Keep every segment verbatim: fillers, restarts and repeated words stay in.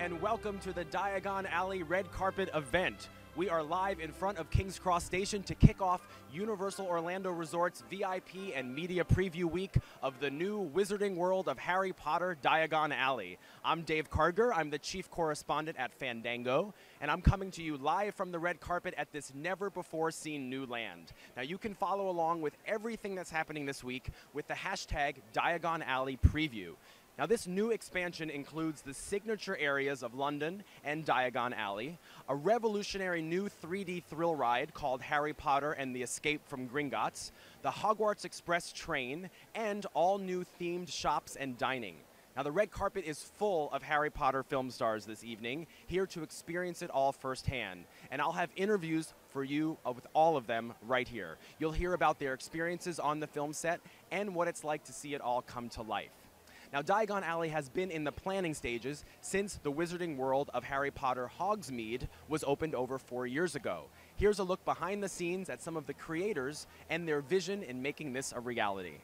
and welcome to the Diagon Alley Red Carpet event. We are live in front of King's Cross Station to kick off Universal Orlando Resort's V I P and Media Preview Week of the new Wizarding World of Harry Potter Diagon Alley. I'm Dave Karger, I'm the chief correspondent at Fandango, and I'm coming to you live from the red carpet at this never-before-seen new land. Now you can follow along with everything that's happening this week with the hashtag Diagon Alley Preview. Now this new expansion includes the signature areas of London and Diagon Alley, a revolutionary new three D thrill ride called Harry Potter and the Escape from Gringotts, the Hogwarts Express train, and all new themed shops and dining. Now the red carpet is full of Harry Potter film stars this evening, here to experience it all firsthand. And I'll have interviews for you with all of them right here. You'll hear about their experiences on the film set and what it's like to see it all come to life. Now, Diagon Alley has been in the planning stages since the Wizarding World of Harry Potter Hogsmeade was opened over four years ago. Here's a look behind the scenes at some of the creators and their vision in making this a reality.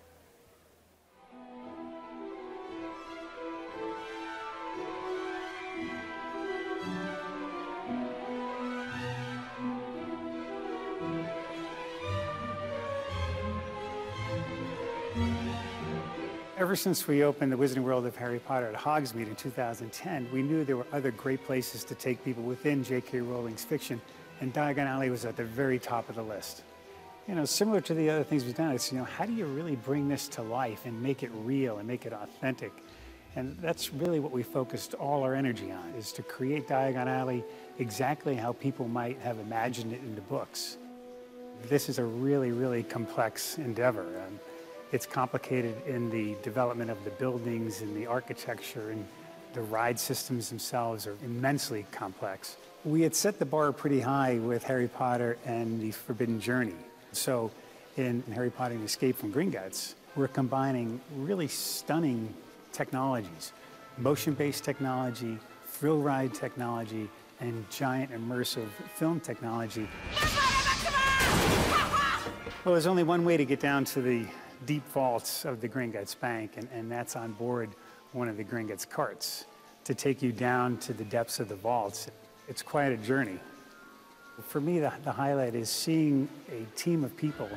Ever since we opened the Wizarding World of Harry Potter at Hogsmeade in two thousand ten, we knew there were other great places to take people within J K Rowling's fiction, and Diagon Alley was at the very top of the list. You know, similar to the other things we've done, it's, you know, how do you really bring this to life and make it real and make it authentic? And that's really what we focused all our energy on, is to create Diagon Alley exactly how people might have imagined it in the books. This is a really, really complex endeavor. Um, It's complicated in the development of the buildings, and the architecture, and the ride systems themselves are immensely complex. We had set the bar pretty high with Harry Potter and the Forbidden Journey. So in Harry Potter and Escape from Gringotts, we're combining really stunning technologies, motion-based technology, thrill ride technology, and giant immersive film technology. Well, there's only one way to get down to the deep vaults of the Gringotts Bank, and, and that's on board one of the Gringotts carts to take you down to the depths of the vaults. It's quite a journey. For me, the, the highlight is seeing a team of people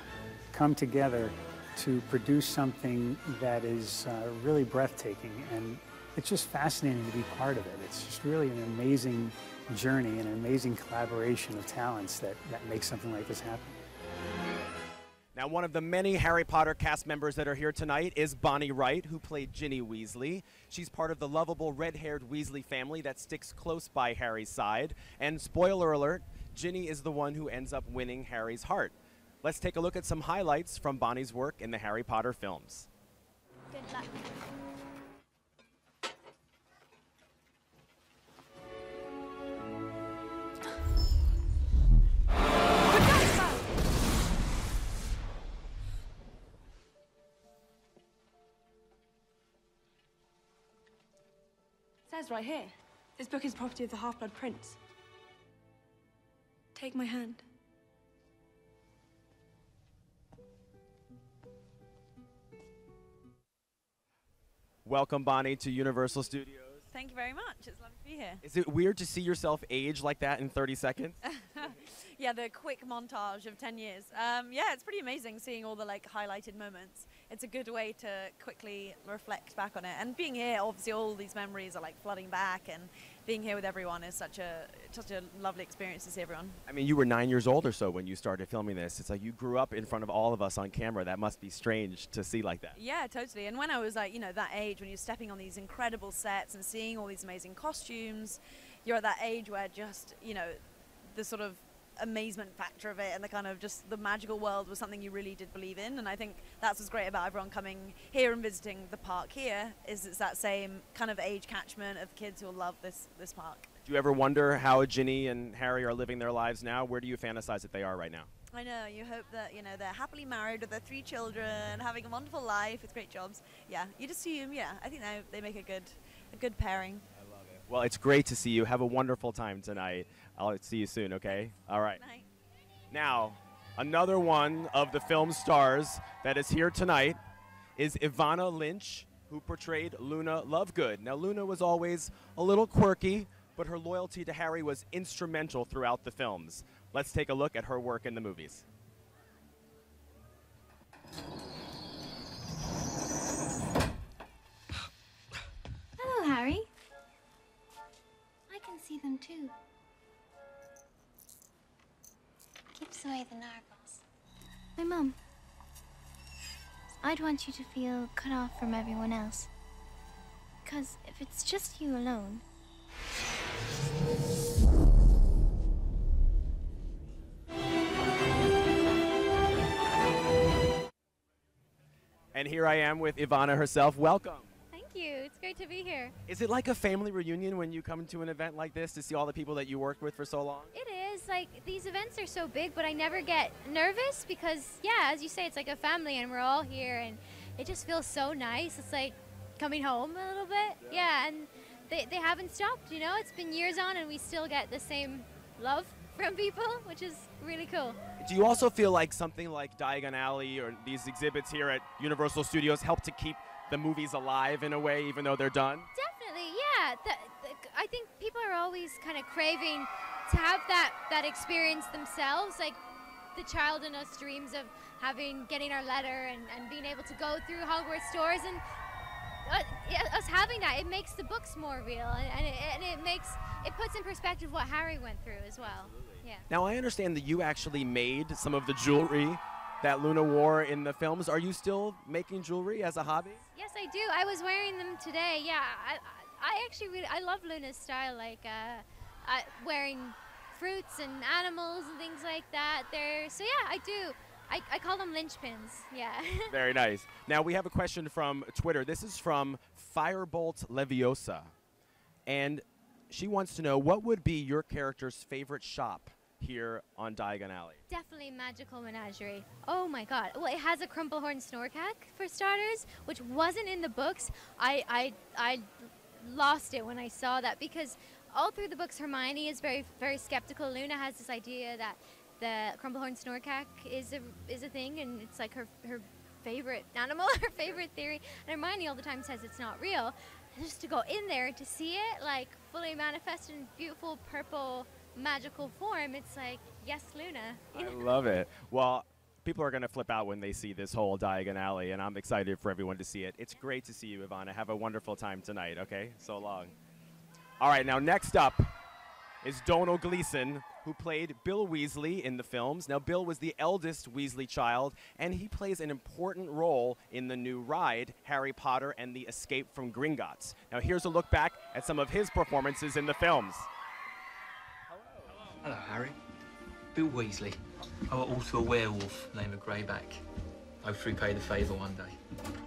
come together to produce something that is uh, really breathtaking, and it's just fascinating to be part of it. It's just really an amazing journey and an amazing collaboration of talents that, that makes something like this happen. Now, one of the many Harry Potter cast members that are here tonight is Bonnie Wright, who played Ginny Weasley. She's part of the lovable red-haired Weasley family that sticks close by Harry's side. And spoiler alert, Ginny is the one who ends up winning Harry's heart. Let's take a look at some highlights from Bonnie's work in the Harry Potter films. Good luck. It says right here, this book is property of the Half-Blood Prince. Take my hand. Welcome, Bonnie, to Universal Studios. Thank you very much. It's lovely to be here. Is it weird to see yourself age like that in thirty seconds? Yeah, the quick montage of ten years. Um, yeah, it's pretty amazing seeing all the like highlighted moments. It's a good way to quickly reflect back on it. And being here, obviously, all these memories are like flooding back, and being here with everyone is such a such a lovely experience to see everyone. I mean, you were nine years old or so when you started filming this. It's like you grew up in front of all of us on camera. That must be strange to see like that. Yeah, totally. And when I was like, you know, that age, when you're stepping on these incredible sets and seeing all these amazing costumes, you're at that age where just, you know, the sort of amazement factor of it and the kind of just the magical world was something you really did believe in. And I think that's what's great about everyone coming here and visiting the park here, is it's that same kind of age catchment of kids who love this this park. Do you ever wonder how Ginny and Harry are living their lives now? Where do you fantasize that they are right now? I know, you hope that, you know, they're happily married with their three children, having a wonderful life with great jobs. Yeah, you'd assume. Yeah, I think they, they make a good a good pairing. Well, it's great to see you. Have a wonderful time tonight. I'll see you soon, okay? All right. Night. Now, another one of the film stars that is here tonight is Evanna Lynch, who portrayed Luna Lovegood. Now, Luna was always a little quirky, but her loyalty to Harry was instrumental throughout the films. Let's take a look at her work in the movies. Hello, Harry. I can see them too. Keeps away the narwhals. My mum. I'd want you to feel cut off from everyone else. Because if it's just you alone... And here I am with Evanna herself. Welcome. Thank you. It's great to be here. Is it like a family reunion when you come to an event like this to see all the people that you worked with for so long? It is. Like, these events are so big, but I never get nervous because, yeah, as you say, it's like a family and we're all here and it just feels so nice. It's like coming home a little bit. Yeah, yeah, and they, they haven't stopped, you know? It's been years on and we still get the same love from people, which is really cool. Do you also feel like something like Diagon Alley or these exhibits here at Universal Studios help to keep the movies alive in a way, even though they're done? Definitely, yeah. The, the, I think people are always kind of craving to have that, that experience themselves. Like, the child in us dreams of having, getting our letter and, and being able to go through Hogwarts stores, and uh, us having that, it makes the books more real, and, and, it, and it makes, it puts in perspective what Harry went through as well. Yeah. Now, I understand that you actually made some of the jewelry that Luna wore in the films. Are you still making jewelry as a hobby? Yes, I do. I was wearing them today, yeah. I, I actually really, I love Luna's style, like, uh, Uh, wearing fruits and animals and things like that. They're, so yeah, I do. I, I call them linchpins, yeah. Very nice. Now we have a question from Twitter. This is from Firebolt Leviosa. And she wants to know, what would be your character's favorite shop here on Diagon Alley? Definitely Magical Menagerie. Oh my god. Well, it has a Crumplehorn Snorkak, for starters, which wasn't in the books. I, I, I lost it when I saw that because all through the books, Hermione is very, very skeptical. Luna has this idea that the Crumplehorn Snorkak is a is a thing, and it's like her her favorite animal, her favorite theory. And Hermione all the time says it's not real. And just to go in there to see it, like fully manifested in beautiful purple magical form, it's like, yes, Luna. I love it. Well, people are going to flip out when they see this whole Diagon Alley, and I'm excited for everyone to see it. It's great to see you, Evanna. Have a wonderful time tonight. Okay, so long. All right, now next up is Domhnall Gleeson, who played Bill Weasley in the films. Now, Bill was the eldest Weasley child, and he plays an important role in the new ride, Harry Potter and the Escape from Gringotts. Now, here's a look back at some of his performances in the films. Hello. Hello, Harry. Bill Weasley. I was also a werewolf named a Greyback. I'll repay the favor one day.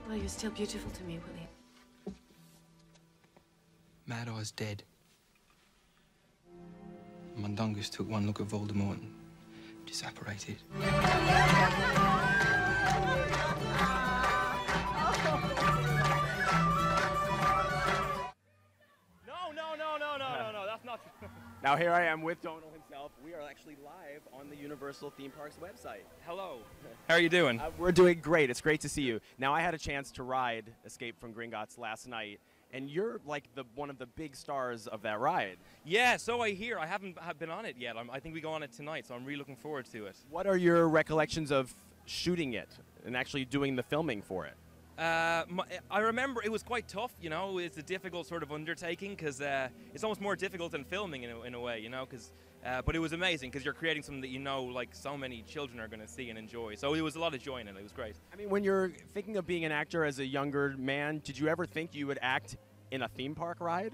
Well, you're still beautiful to me, Willie. Mad-Eye's dead. Mundungus took one look at Voldemort and disapparated. No, no, no, no, no, no, no, that's not... Now here I am with Domhnall himself. We are actually live on the Universal Theme Parks website. Hello. How are you doing? Uh, we're doing great. It's great to see you. Now, I had a chance to ride Escape from Gringotts last night, and you're like the one of the big stars of that ride. Yeah, so I hear. I haven't been on it yet. I'm, I think we go on it tonight, so I'm really looking forward to it. What are your recollections of shooting it and actually doing the filming for it? Uh, my, I remember it was quite tough, you know. It's a difficult sort of undertaking because uh, it's almost more difficult than filming in a, in a way, you know, because... Uh, but it was amazing because you're creating something that you know, like, so many children are going to see and enjoy. So it was a lot of joy in it. It was great. I mean, when you're thinking of being an actor as a younger man, did you ever think you would act in a theme park ride?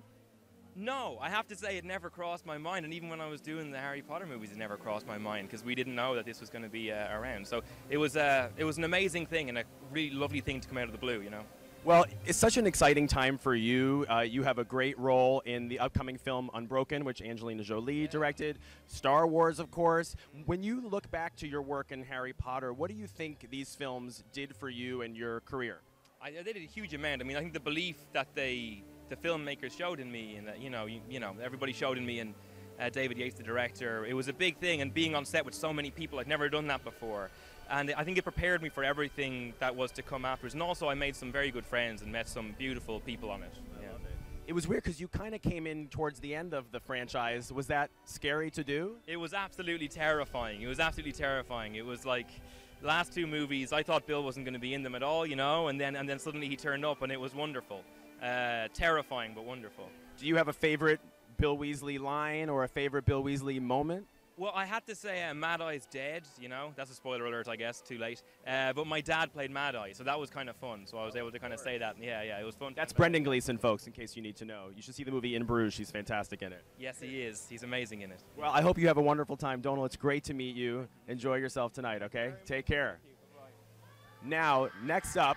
No, I have to say it never crossed my mind. And even when I was doing the Harry Potter movies, it never crossed my mind because we didn't know that this was going to be uh, around. So it was, uh, it was an amazing thing and a really lovely thing to come out of the blue, you know. Well, it's such an exciting time for you. Uh, you have a great role in the upcoming film Unbroken, which Angelina Jolie yeah. directed, Star Wars, of course. When you look back to your work in Harry Potter, what do you think these films did for you and your career? I, they did a huge amount. I mean, I think the belief that they, the filmmakers showed in me, and that, you know, you, you know, everybody showed in me, and uh, David Yates, the director, it was a big thing, and being on set with so many people, I'd never done that before. And I think it prepared me for everything that was to come afterwards. And also I made some very good friends and met some beautiful people on it. Yeah. It was weird because you kind of came in towards the end of the franchise. Was that scary to do? It was absolutely terrifying. It was absolutely terrifying. It was like last two movies, I thought Bill wasn't going to be in them at all, you know, and then, and then suddenly he turned up and it was wonderful. Uh, terrifying, but wonderful. Do you have a favorite Bill Weasley line or a favorite Bill Weasley moment? Well, I had to say uh, Mad-Eye's dead, you know. That's a spoiler alert, I guess, too late. Uh, but my dad played Mad-Eye, so that was kind of fun. So I was able to kind of say that. Yeah, yeah, it was fun. That's Brendan Gleeson, folks, in case you need to know. You should see the movie In Bruges. He's fantastic in it. Yes, he is. He's amazing in it. Well, I hope you have a wonderful time, Domhnall. It's great to meet you. Enjoy yourself tonight, okay? Take care. Now, next up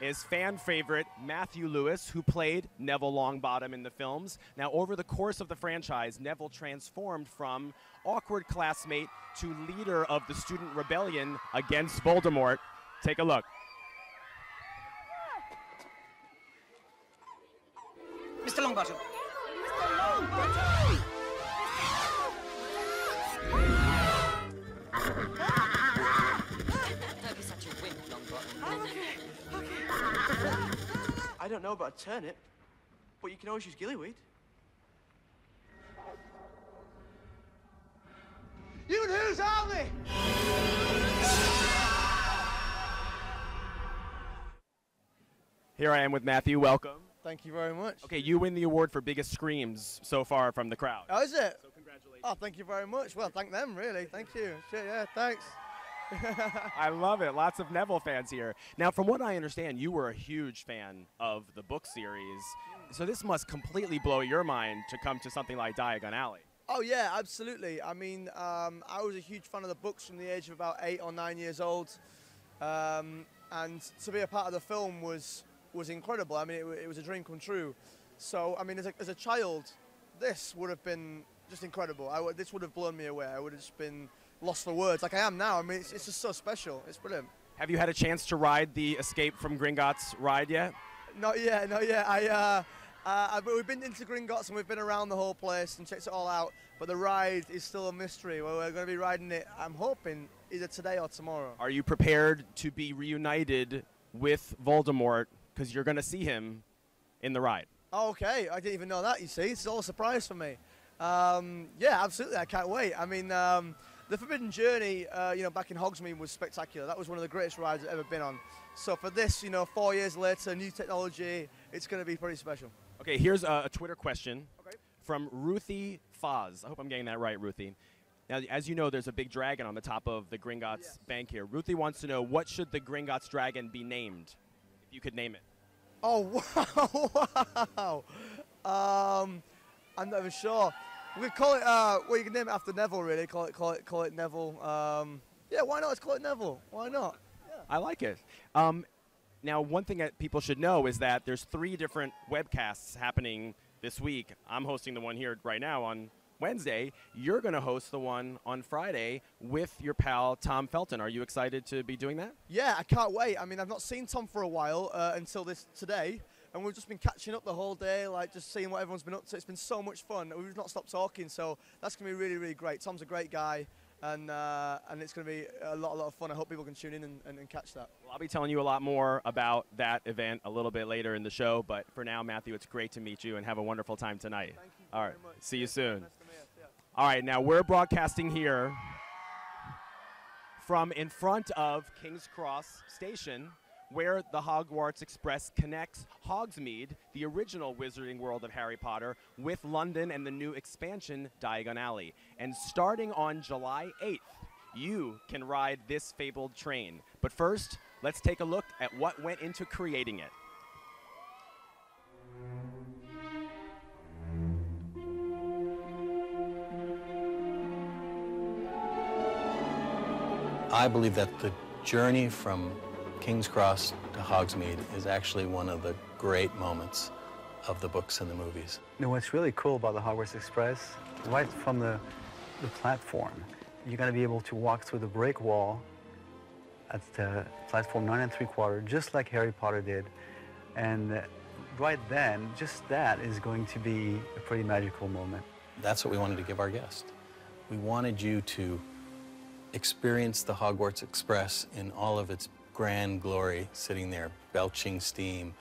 is fan favorite Matthew Lewis, who played Neville Longbottom in the films. Now, over the course of the franchise, Neville transformed from awkward classmate to leader of the student rebellion against Voldemort. Take a look. Mister Longbottom. Mister Longbottom! Don't be such a wimp, Longbottom. I'm okay. Okay. I don't know about a turnip, but you can always use gillyweed. You lose, aren't we? Here I am with Matthew. Welcome. Thank you very much. Okay, you win the award for biggest screams so far from the crowd. Oh, is it? So congratulations. Oh, thank you very much. Well, thank them, really. Thank you. Shit, yeah, thanks. I love it. Lots of Neville fans here. Now, from what I understand, you were a huge fan of the book series. So this must completely blow your mind to come to something like Diagon Alley. Oh, yeah, absolutely. I mean, um, I was a huge fan of the books from the age of about eight or nine years old. Um, and to be a part of the film was was incredible. I mean, it, it was a dream come true. So, I mean, as a, as a child, this would have been just incredible. I w this would have blown me away. I would have just been lost for words like I am now. I mean, it's, it's just so special. It's brilliant. Have you had a chance to ride the Escape from Gringotts ride yet? Not yet, not yet. I, uh, Uh, but we've been into Gringotts and we've been around the whole place and checked it all out, but the ride is still a mystery. Well, we're going to be riding it, I'm hoping, either today or tomorrow. Are you prepared to be reunited with Voldemort, because you're going to see him in the ride? Oh, okay, I didn't even know that, you see. It's all a surprise for me. Um, yeah, absolutely, I can't wait. I mean, um, the Forbidden Journey, uh, you know, back in Hogsmeade was spectacular. That was one of the greatest rides I've ever been on. So for this, you know, four years later, new technology, it's going to be pretty special. Okay, here's a, a Twitter question okay. from Ruthie Foz. I hope I'm getting that right, Ruthie. Now, as you know, there's a big dragon on the top of the Gringotts yes. Bank here. Ruthie wants to know, what should the Gringotts dragon be named, if you could name it? Oh, wow, wow. Um, I'm not even sure. We call it, uh, well, you can name it after Neville, really. Call it, call it, call it Neville. Um, yeah, why not? Let's call it Neville. Why not? Yeah. I like it. Um, Now, one thing that people should know is that there's three different webcasts happening this week. I'm hosting the one here right now on Wednesday. You're going to host the one on Friday with your pal Tom Felton. Are you excited to be doing that? Yeah, I can't wait. I mean, I've not seen Tom for a while uh, until this today, and we've just been catching up the whole day, like just seeing what everyone's been up to. It's been so much fun. We've not stopped talking, so that's going to be really, really great. Tom's a great guy. And, uh, and it's going to be a lot, a lot of fun. I hope people can tune in and, and, and catch that. Well, I'll be telling you a lot more about that event a little bit later in the show. But for now, Matthew, it's great to meet you and have a wonderful time tonight. Thank you All right. very much. See you soon. Nice to meet us, yeah. All right. Now, we're broadcasting here from in front of King's Cross Station, where the Hogwarts Express connects Hogsmeade, the original Wizarding World of Harry Potter, with London and the new expansion, Diagon Alley. And starting on July eighth, you can ride this fabled train. But first, let's take a look at what went into creating it. I believe that the journey from King's Cross to Hogsmeade is actually one of the great moments of the books and the movies. You know, what's really cool about the Hogwarts Express, right from the, the platform, you're going to be able to walk through the brick wall at the platform nine and three quarter, just like Harry Potter did. And right then, just that is going to be a pretty magical moment. That's what we wanted to give our guests. We wanted you to experienced the Hogwarts Express in all of its grand glory, sitting there, belching steam,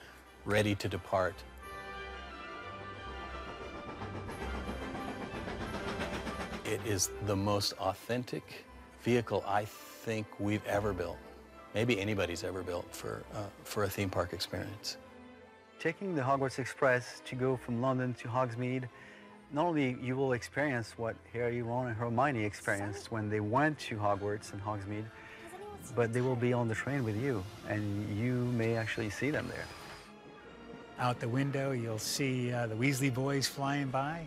ready to depart. It is the most authentic vehicle I think we've ever built, maybe anybody's ever built for, uh, for a theme park experience. Taking the Hogwarts Express to go from London to Hogsmeade, not only you will experience what Harry, Ron, and Hermione experienced when they went to Hogwarts and Hogsmeade, but they will be on the train with you, and you may actually see them there. Out the window, you'll see uh, the Weasley boys flying by.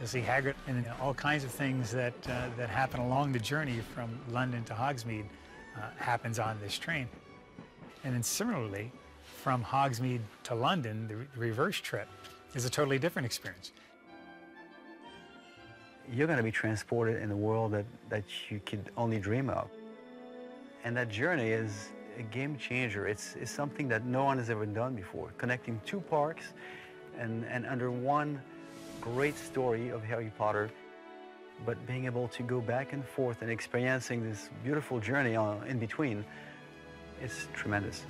You'll see Hagrid and all kinds of things that, uh, that happen along the journey from London to Hogsmeade uh, happens on this train. And then similarly, from Hogsmeade to London, the, re the reverse trip is a totally different experience. You're going to be transported in a world that, that you could only dream of. And that journey is a game changer. It's, it's something that no one has ever done before, connecting two parks and, and under one great story of Harry Potter, but being able to go back and forth and experiencing this beautiful journey on, in between, it's tremendous.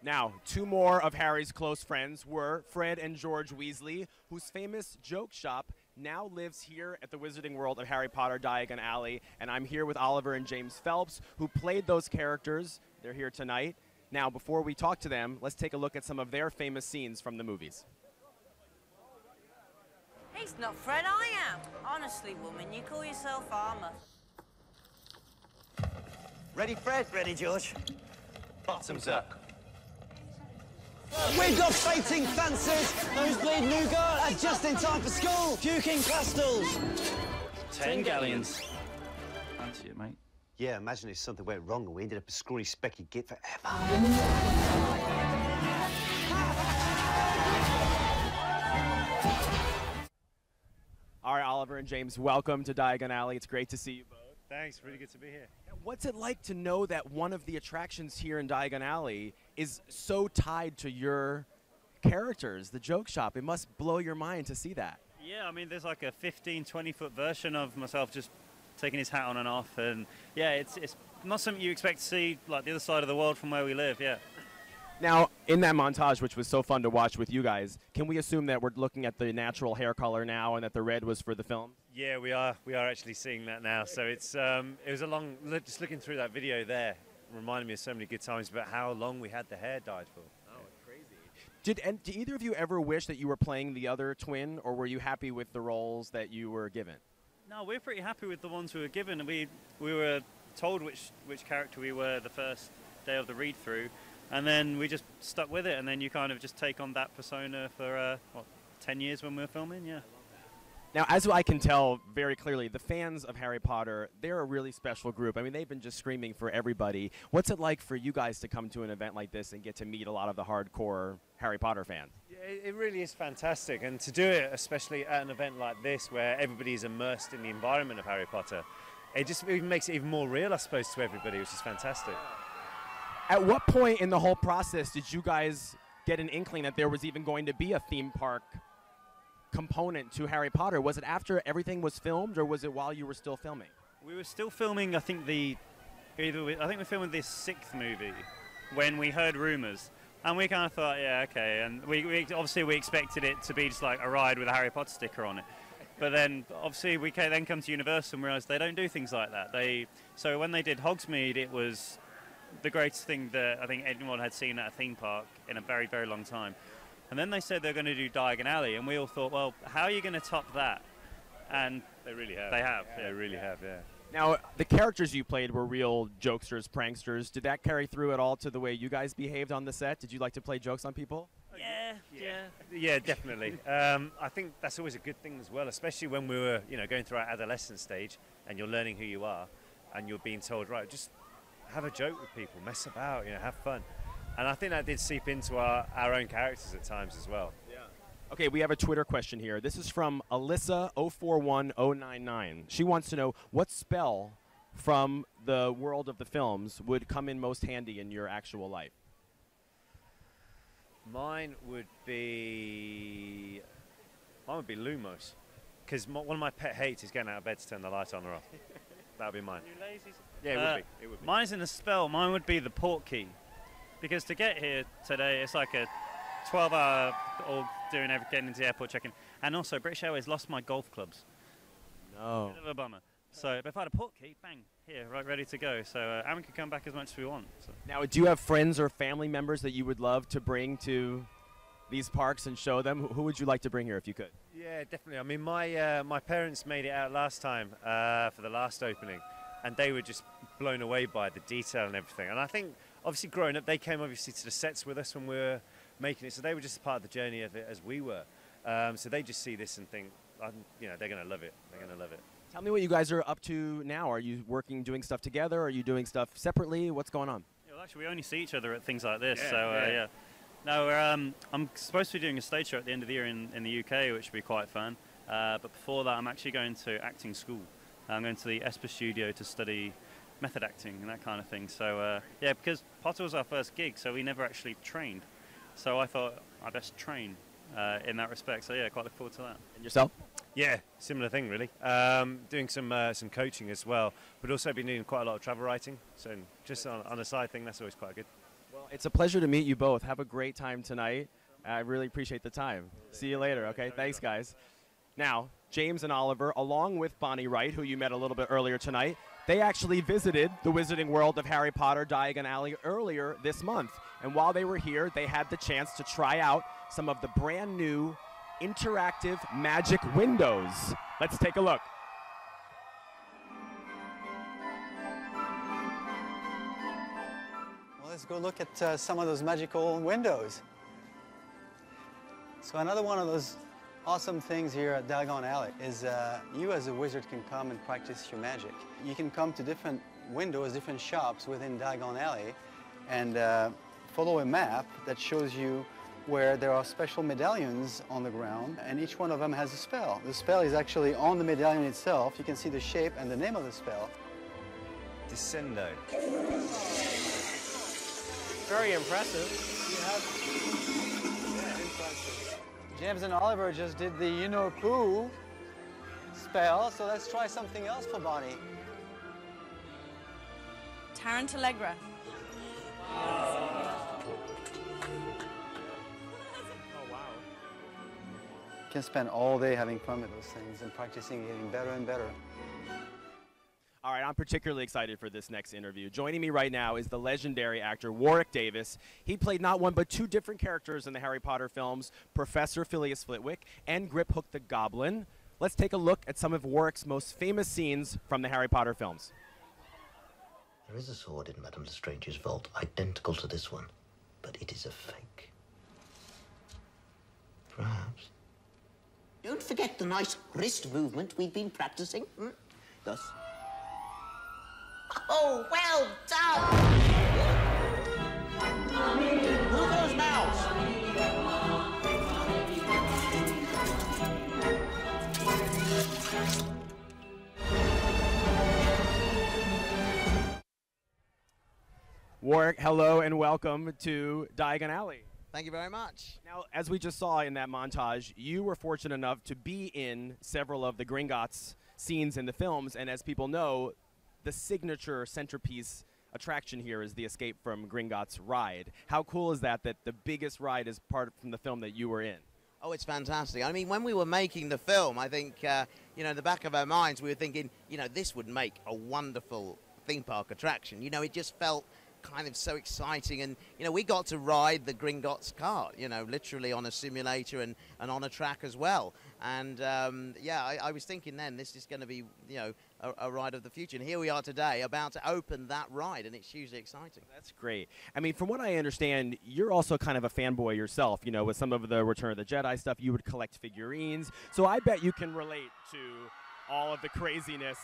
Now, two more of Harry's close friends were Fred and George Weasley, whose famous joke shop now lives here at the Wizarding World of Harry Potter, Diagon Alley, and I'm here with Oliver and James Phelps, who played those characters. They're here tonight. Now, before we talk to them, let's take a look at some of their famous scenes from the movies. He's not Fred, I am. Honestly, woman, you call yourself armor. Ready, Fred? Ready, George. Bottoms up. Wig off fighting fancies, nosebleed nougat, are just in time for school. Puking pastels. Ten galleons. Fancy it, mate. Yeah, imagine if something went wrong and we ended up a scrawny specky git forever. All right, Oliver and James, welcome to Diagon Alley. It's great to see you both. Thanks, really good to be here. What's it like to know that one of the attractions here in Diagon Alley is so tied to your characters, the joke shop? It must blow your mind to see that. Yeah, I mean, there's like a fifteen, twenty foot version of myself just taking his hat on and off, and yeah, it's, it's not something you expect to see, like the other side of the world from where we live, yeah. Now, in that montage, which was so fun to watch with you guys, can we assume that we're looking at the natural hair color now and that the red was for the film? Yeah, we are, we are actually seeing that now, so it's, um, it was a long, just looking through that video there, reminded me of so many good times about how long we had the hair dyed for. Oh, crazy. Did, and did either of you ever wish that you were playing the other twin, or were you happy with the roles that you were given? No, we're pretty happy with the ones we were given. We we were told which which character we were the first day of the read through, and then we just stuck with it. And then you kind of just take on that persona for uh, what, ten years when we were filming. Yeah. Now, as I can tell very clearly, the fans of Harry Potter, they're a really special group. I mean, they've been just screaming for everybody. What's it like for you guys to come to an event like this and get to meet a lot of the hardcore Harry Potter fans? It really is fantastic, and to do it, especially at an event like this where everybody's immersed in the environment of Harry Potter, it just it makes it even more real, I suppose, to everybody, which is fantastic. At what point in the whole process did you guys get an inkling that there was even going to be a theme park component to Harry Potter? Was it after everything was filmed, or was it while you were still filming? We were still filming, I think the either we, I think we filmed this sixth movie when we heard rumors, and we kind of thought, yeah, okay, and we, we obviously we expected it to be just like a ride with a Harry Potter sticker on it, but then obviously we came, then come to Universal and realized they don't do things like that. They so when they did Hogsmeade, it was the greatest thing that I think anyone had seen at a theme park in a very, very long time. And then they said they're going to do Diagon Alley, and we all thought, well, how are you going to top that? And they really have. They have. Yeah, they really yeah. have, yeah. Now, the characters you played were real jokesters, pranksters. Did that carry through at all to the way you guys behaved on the set? Did you like to play jokes on people? Yeah, yeah. Yeah, yeah definitely. um, I think that's always a good thing as well, especially when we were, you know, going through our adolescent stage and you're learning who you are and you're being told, right, just have a joke with people, mess about, you know, have fun. And I think that did seep into our, our own characters at times as well. Yeah. Okay, we have a Twitter question here. This is from Alyssa zero four one zero nine nine. She wants to know, what spell from the world of the films would come in most handy in your actual life? Mine would be... Mine would be Lumos. Because one of my pet hates is getting out of bed to turn the light on or off. That would be mine. You lazy? Yeah, it, uh, would be. It would be. Mine's in a spell. Mine would be the Portkey. Because to get here today, it's like a twelve hour all doing every, getting into the airport, checking. And also, British Airways lost my golf clubs. No. Bit of a bummer. So, but if I had a Portkey, bang, here, right, ready to go. So, uh, Aaron can come back as much as we want. So. Now, do you have friends or family members that you would love to bring to these parks and show them? Who would you like to bring here if you could? Yeah, definitely. I mean, my uh, my parents made it out last time uh, for the last opening, and they were just blown away by the detail and everything. And I think, obviously, growing up, they came obviously to the sets with us when we were making it, so they were just a part of the journey of it as we were. Um, so they just see this and think, you know, they're going to love it. They're going to love it. Tell me what you guys are up to now. Are you working, doing stuff together? Are you doing stuff separately? What's going on? Yeah, well, actually, we only see each other at things like this, yeah, so yeah. Uh, yeah. No, we're, um, I'm supposed to be doing a stage show at the end of the year in, in the U K, which will be quite fun. Uh, but before that, I'm actually going to acting school. I'm going to the Esper Studio to study method acting and that kind of thing. So, uh, yeah, because Potter was our first gig, so we never actually trained. So I thought I'd best train uh, in that respect. So, yeah, quite look forward to that. And yourself? Yeah, similar thing, really. Um, doing some uh, some coaching as well, but also been doing quite a lot of travel writing. So just on, on a side thing, that's always quite good. Well, it's a pleasure to meet you both. Have a great time tonight. I really appreciate the time. See you later, okay? Thanks, guys. Now, James and Oliver, along with Bonnie Wright, who you met a little bit earlier tonight, they actually visited the Wizarding World of Harry Potter Diagon Alley earlier this month. And while they were here, they had the chance to try out some of the brand new interactive magic windows. Let's take a look. Let's go look at uh, some of those magical windows. So another one of those awesome things here at Diagon Alley is uh, you as a wizard can come and practice your magic. You can come to different windows, different shops within Diagon Alley and uh, follow a map that shows you where there are special medallions on the ground, and each one of them has a spell. The spell is actually on the medallion itself. You can see the shape and the name of the spell. Descendo. Very impressive. You have impressive. James and Oliver just did the you know poo spell, so let's try something else for Bonnie. Tarantellegra. Oh. Oh wow. You can spend all day having fun with those things and practicing getting better and better. All right, I'm particularly excited for this next interview. Joining me right now is the legendary actor Warwick Davis. He played not one but two different characters in the Harry Potter films, Professor Phileas Flitwick and Griphook the Goblin. Let's take a look at some of Warwick's most famous scenes from the Harry Potter films. There is a sword in Madame Lestrange's vault identical to this one, but it is a fake. Perhaps. Don't forget the nice wrist movement we've been practicing. Mm? Thus. Oh, well done! Who goes now? Warwick, hello and welcome to Diagon Alley. Thank you very much. Now, as we just saw in that montage, you were fortunate enough to be in several of the Gringotts scenes in the films, and as people know, the signature centerpiece attraction here is the Escape from Gringotts ride. How cool is that, that the biggest ride is part from the film that you were in? Oh, it's fantastic. I mean, when we were making the film, I think, uh, you know, in the back of our minds, we were thinking, you know, this would make a wonderful theme park attraction. You know, it just felt kind of so exciting. And, you know, we got to ride the Gringotts cart, you know, literally on a simulator and, and on a track as well. And, um, yeah, I, I was thinking then this is going to be, you know, A, a ride of the future, and here we are today about to open that ride, and it's hugely exciting. That's great. I mean, from what I understand, you're also kind of a fanboy yourself, you know, with some of the Return of the Jedi stuff. You would collect figurines, so I bet you can relate to all of the craziness,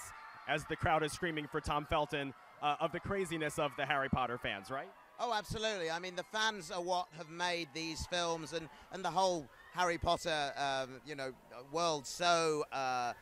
as the crowd is screaming for Tom Felton, uh, of the craziness of the Harry Potter fans, right? Oh, absolutely. I mean, the fans are what have made these films and, and the whole Harry Potter, um, you know, world so... Uh,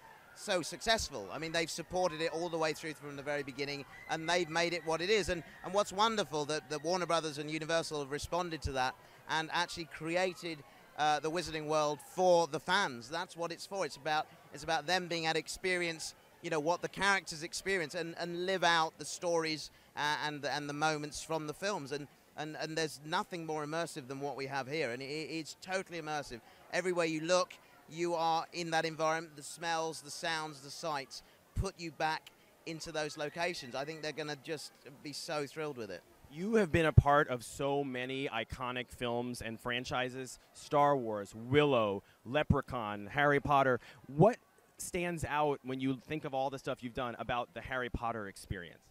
so successful. I mean, they've supported it all the way through from the very beginning, and they've made it what it is. And, and what's wonderful that, that Warner Brothers and Universal have responded to that and actually created uh, the Wizarding World for the fans. That's what it's for. It's about, it's about them being able to experience, you know, what the characters experience and, and live out the stories uh, and, and the moments from the films. And, and, and there's nothing more immersive than what we have here. And it, it's totally immersive. Everywhere you look, you are in that environment. The smells, the sounds, the sights put you back into those locations. I think they're going to just be so thrilled with it. You have been a part of so many iconic films and franchises. Star Wars, Willow, Leprechaun, Harry Potter. What stands out when you think of all the stuff you've done about the Harry Potter experience?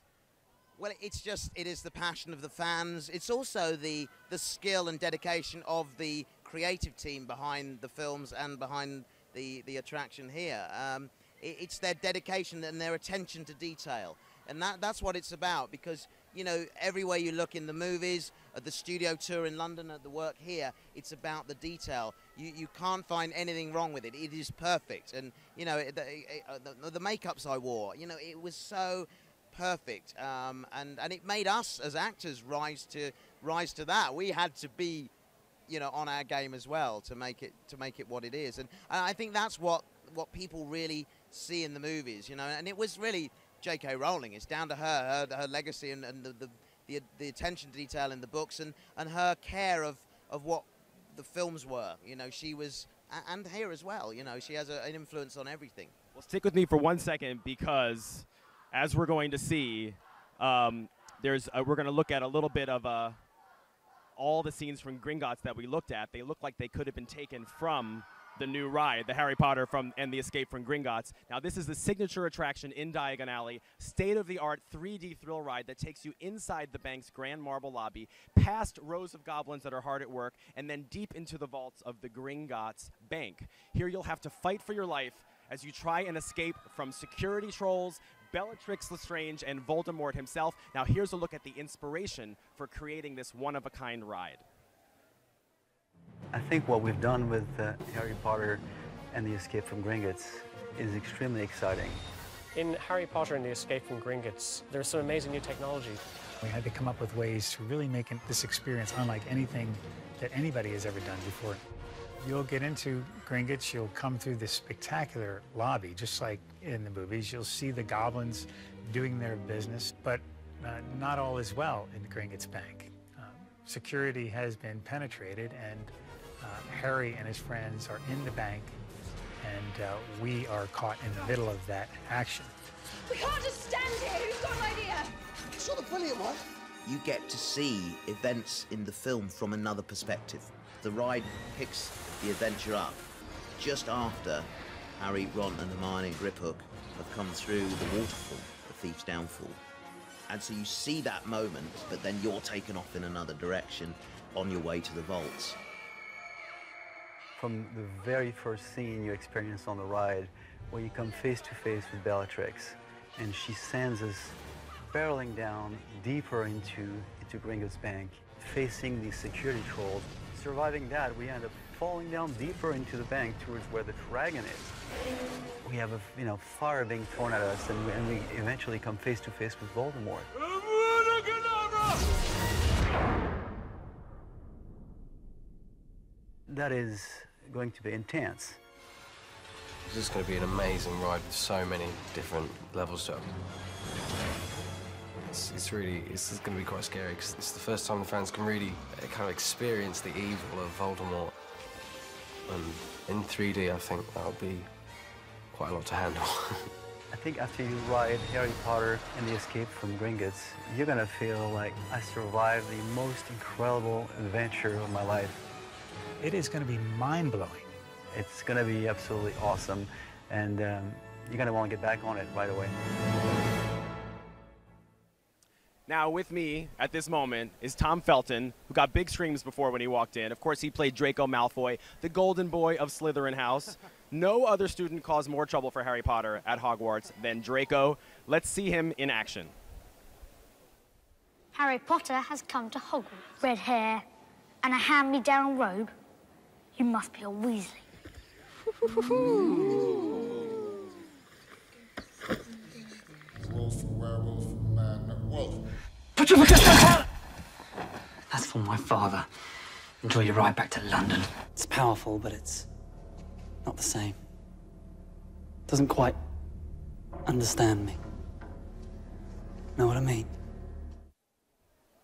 Well, it's just, it is the passion of the fans. It's also the, the skill and dedication of the creative team behind the films and behind the, the attraction here. Um, it, it's their dedication and their attention to detail. And that, that's what it's about, because, you know, everywhere you look in the movies, at the studio tour in London, at the work here, it's about the detail. You, you can't find anything wrong with it. It is perfect. And, you know, the, the, the makeups I wore, you know, it was so perfect. Um, and, and it made us as actors rise to, rise to that. We had to be, you know, on our game as well to make it, to make it what it is. And, and I think that's what, what people really see in the movies, you know. And it was really J K. Rowling. It's down to her, her, her legacy and, and the, the, the, the attention to detail in the books, and, and her care of, of what the films were. You know, she was, and here as well, you know, she has a, an influence on everything. Well, stick with me for one second, because as we're going to see, um, there's a, we're going to look at a little bit of uh, all the scenes from Gringotts that we looked at. They look like they could have been taken from the new ride, the Harry Potter from and the Escape from Gringotts. Now, this is the signature attraction in Diagon Alley, state-of-the-art three D thrill ride that takes you inside the bank's grand marble lobby, past rows of goblins that are hard at work, and then deep into the vaults of the Gringotts Bank. Here you'll have to fight for your life as you try and escape from security trolls, Bellatrix Lestrange, and Voldemort himself. Now, here's a look at the inspiration for creating this one-of-a-kind ride. I think what we've done with uh, Harry Potter and the Escape from Gringotts is extremely exciting. In Harry Potter and the Escape from Gringotts, there's some amazing new technology. We had to come up with ways to really make this experience unlike anything that anybody has ever done before. You'll get into Gringotts, you'll come through this spectacular lobby, just like in the movies. You'll see the goblins doing their business, but uh, not all is well in Gringotts Bank. Um, security has been penetrated, and Uh, Harry and his friends are in the bank, and uh, we are caught in the middle of that action. We can't just stand here. Who's got an idea? It's not a brilliant one. You get to see events in the film from another perspective. The ride picks the adventure up just after Harry, Ron, and Hermione and Griphook have come through the waterfall, the Thief's Downfall. And so you see that moment, but then you're taken off in another direction on your way to the vaults. From the very first scene you experience on the ride, where you come face to face with Bellatrix, and she sends us barreling down deeper into, into Gringotts Bank, facing the security trolls. Surviving that, we end up falling down deeper into the bank towards where the dragon is. We have a you know, fire being thrown at us, and we, and we eventually come face to face with Voldemort. That is going to be intense. This is going to be an amazing ride with so many different levels to it. It's, it's really, it's, it's going to be quite scary, because it's the first time the fans can really kind of experience the evil of Voldemort. And in three D, I think that'll be quite a lot to handle. I think after you ride Harry Potter and the Escape from Gringotts, you're going to feel like I survived the most incredible adventure of my life. It is going to be mind-blowing. It's going to be absolutely awesome, and um, you're going to want to get back on it right away. Now with me at this moment is Tom Felton, who got big screams before when he walked in. Of course, he played Draco Malfoy, the golden boy of Slytherin House. No other student caused more trouble for Harry Potter at Hogwarts than Draco. Let's see him in action. Harry Potter has come to Hogwarts. Red hair and a hand-me-down robe. You must be a Weasley. wolf. Put your foot. That's for my father. Enjoy your ride back to London. It's powerful, but it's not the same. Doesn't quite understand me. Know what I mean?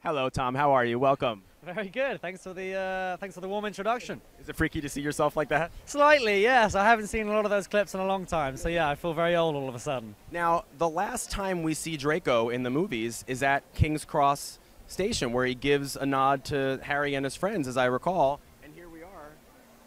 Hello, Tom. How are you? Welcome. Very good. Thanks for the uh, thanks for the warm introduction. Is it freaky to see yourself like that? Slightly, yes. I haven't seen a lot of those clips in a long time, so yeah, I feel very old all of a sudden. Now, the last time we see Draco in the movies is at King's Cross Station, where he gives a nod to Harry and his friends, as I recall. And here we are,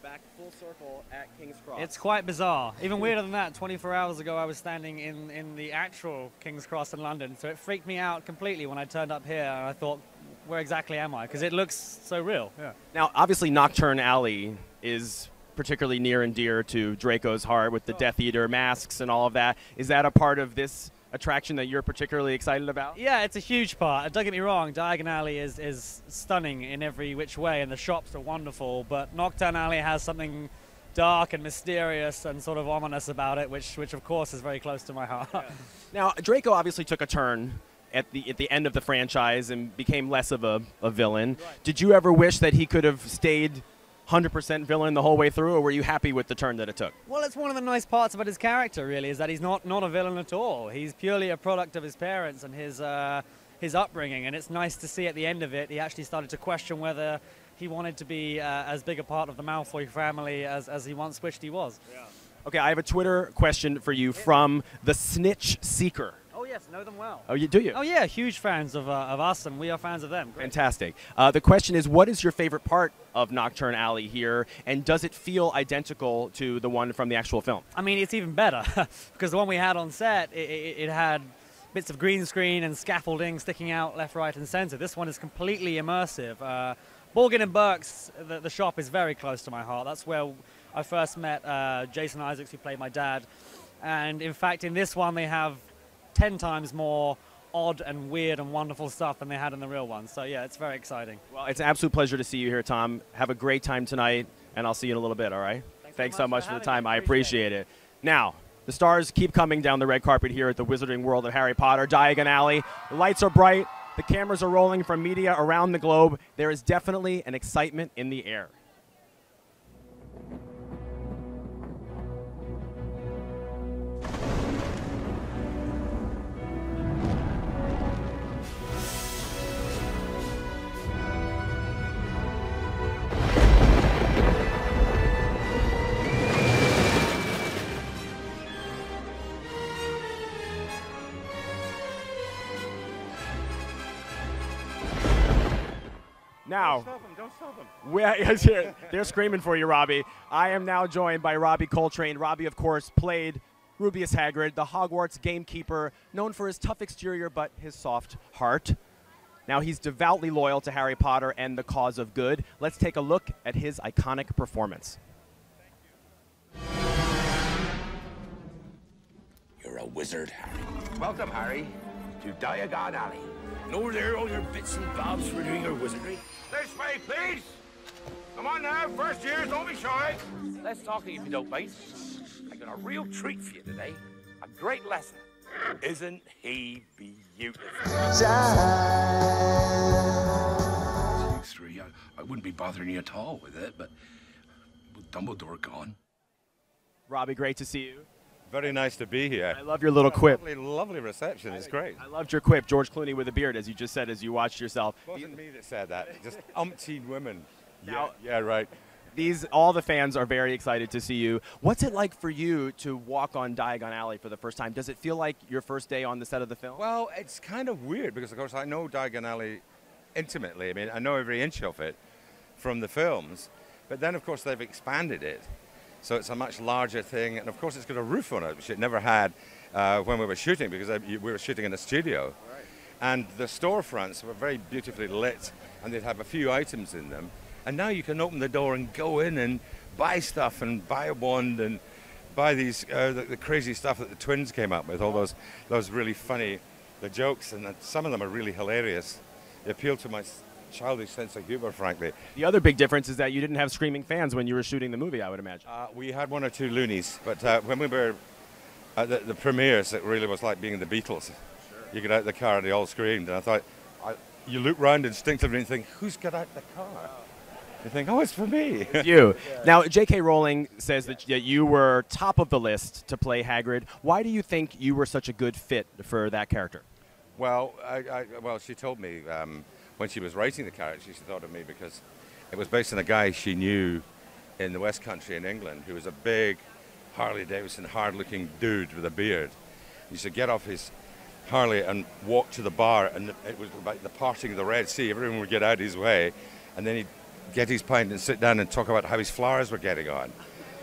back full circle at King's Cross. It's quite bizarre. Even weirder than that, twenty-four hours ago I was standing in, in the actual King's Cross in London, so it freaked me out completely when I turned up here, and I thought, where exactly am I? Because it looks so real. Yeah. Now, obviously, Knockturn Alley is particularly near and dear to Draco's heart with the oh. Death Eater masks and all of that. Is that a part of this attraction that you're particularly excited about? Yeah, it's a huge part. Don't get me wrong, Diagon Alley is, is stunning in every which way, and the shops are wonderful, but Knockturn Alley has something dark and mysterious and sort of ominous about it, which, which of course, is very close to my heart. Yeah. Now, Draco obviously took a turn at the at the end of the franchise and became less of a, a villain. Right. Did you ever wish that he could have stayed one hundred percent villain the whole way through, or were you happy with the turn that it took? Well, it's one of the nice parts about his character, really, is that he's not, not a villain at all. He's purely a product of his parents and his, uh, his upbringing, and it's nice to see at the end of it he actually started to question whether he wanted to be uh, as big a part of the Malfoy family as, as he once wished he was. Yeah. Okay, I have a Twitter question for you from the Snitch Seeker. Yes, know them well. Oh, you do you? Oh, yeah, huge fans of, uh, of us, and we are fans of them. Great. Fantastic. Uh, the question is, what is your favorite part of Knockturn Alley here, and does it feel identical to the one from the actual film? I mean, it's even better, because the one we had on set, it, it, it had bits of green screen and scaffolding sticking out left, right, and center. This one is completely immersive. Uh, Borgin and Burke's, the, the shop, is very close to my heart. That's where I first met uh, Jason Isaacs, who played my dad. And, in fact, in this one, they have ten times more odd and weird and wonderful stuff than they had in the real one. So, yeah, it's very exciting. Well, it's an absolute pleasure to see you here, Tom. Have a great time tonight, and I'll see you in a little bit, all right? Thanks, Thanks so much, so much for the time. I appreciate it. Now, the stars keep coming down the red carpet here at the Wizarding World of Harry Potter, Diagon Alley. The lights are bright. The cameras are rolling from media around the globe. There is definitely an excitement in the air. Now, don't stop them, don't stop them. We're, they're screaming for you, Robbie. I am now joined by Robbie Coltrane. Robbie, of course, played Rubeus Hagrid, the Hogwarts gamekeeper, known for his tough exterior but his soft heart. Now he's devoutly loyal to Harry Potter and the cause of good. Let's take a look at his iconic performance. You're a wizard, Harry. Welcome, Harry, to Diagon Alley. And over there, all your bits and bobs for doing your wizardry. This way, please! Come on now, first years, don't be shy. Let's talk to you if you don't mind. I got a real treat for you today. A great lesson. Isn't he beautiful? You three, I, I wouldn't be bothering you at all with it, but with Dumbledore gone. Robbie, great to see you. Very nice to be here. I love your little quip. Lovely, lovely reception. It's great. I loved your quip, George Clooney with a beard, as you just said, as you watched yourself. It wasn't me that said that. Just umpteen women. Now, yeah, yeah, right. These, all the fans are very excited to see you. What's it like for you to walk on Diagon Alley for the first time? Does it feel like your first day on the set of the film? Well, it's kind of weird because, of course, I know Diagon Alley intimately. I mean, I know every inch of it from the films. But then, of course, they've expanded it. So it's a much larger thing, and of course it's got a roof on it, which it never had uh, when we were shooting, because we were shooting in a studio. Right. And the storefronts were very beautifully lit, and they'd have a few items in them. And now you can open the door and go in and buy stuff, and buy a wand, and buy these uh, the, the crazy stuff that the twins came up with, all those, those really funny the jokes, and some of them are really hilarious. They appeal to my childish sense of humor, frankly. The other big difference is that you didn't have screaming fans when you were shooting the movie, I would imagine. Uh, we had one or two loonies, but uh, when we were at the, the premieres, it really was like being the Beatles. Sure. you get out of the car and they all screamed. And I thought, I, you look round instinctively and think, who's got out the car? You think, oh, it's for me. It's you. Yeah. Now, J K. Rowling says that you were top of the list to play Hagrid. Why do you think you were such a good fit for that character? Well, I, I, well, she told me um, when she was writing the character, she thought of me because it was based on a guy she knew in the West Country in England who was a big Harley Davidson, hard-looking dude with a beard. He used to get off his Harley and walk to the bar, and it was like the parting of the Red Sea. Everyone would get out of his way, and then he'd get his pint and sit down and talk about how his flowers were getting on.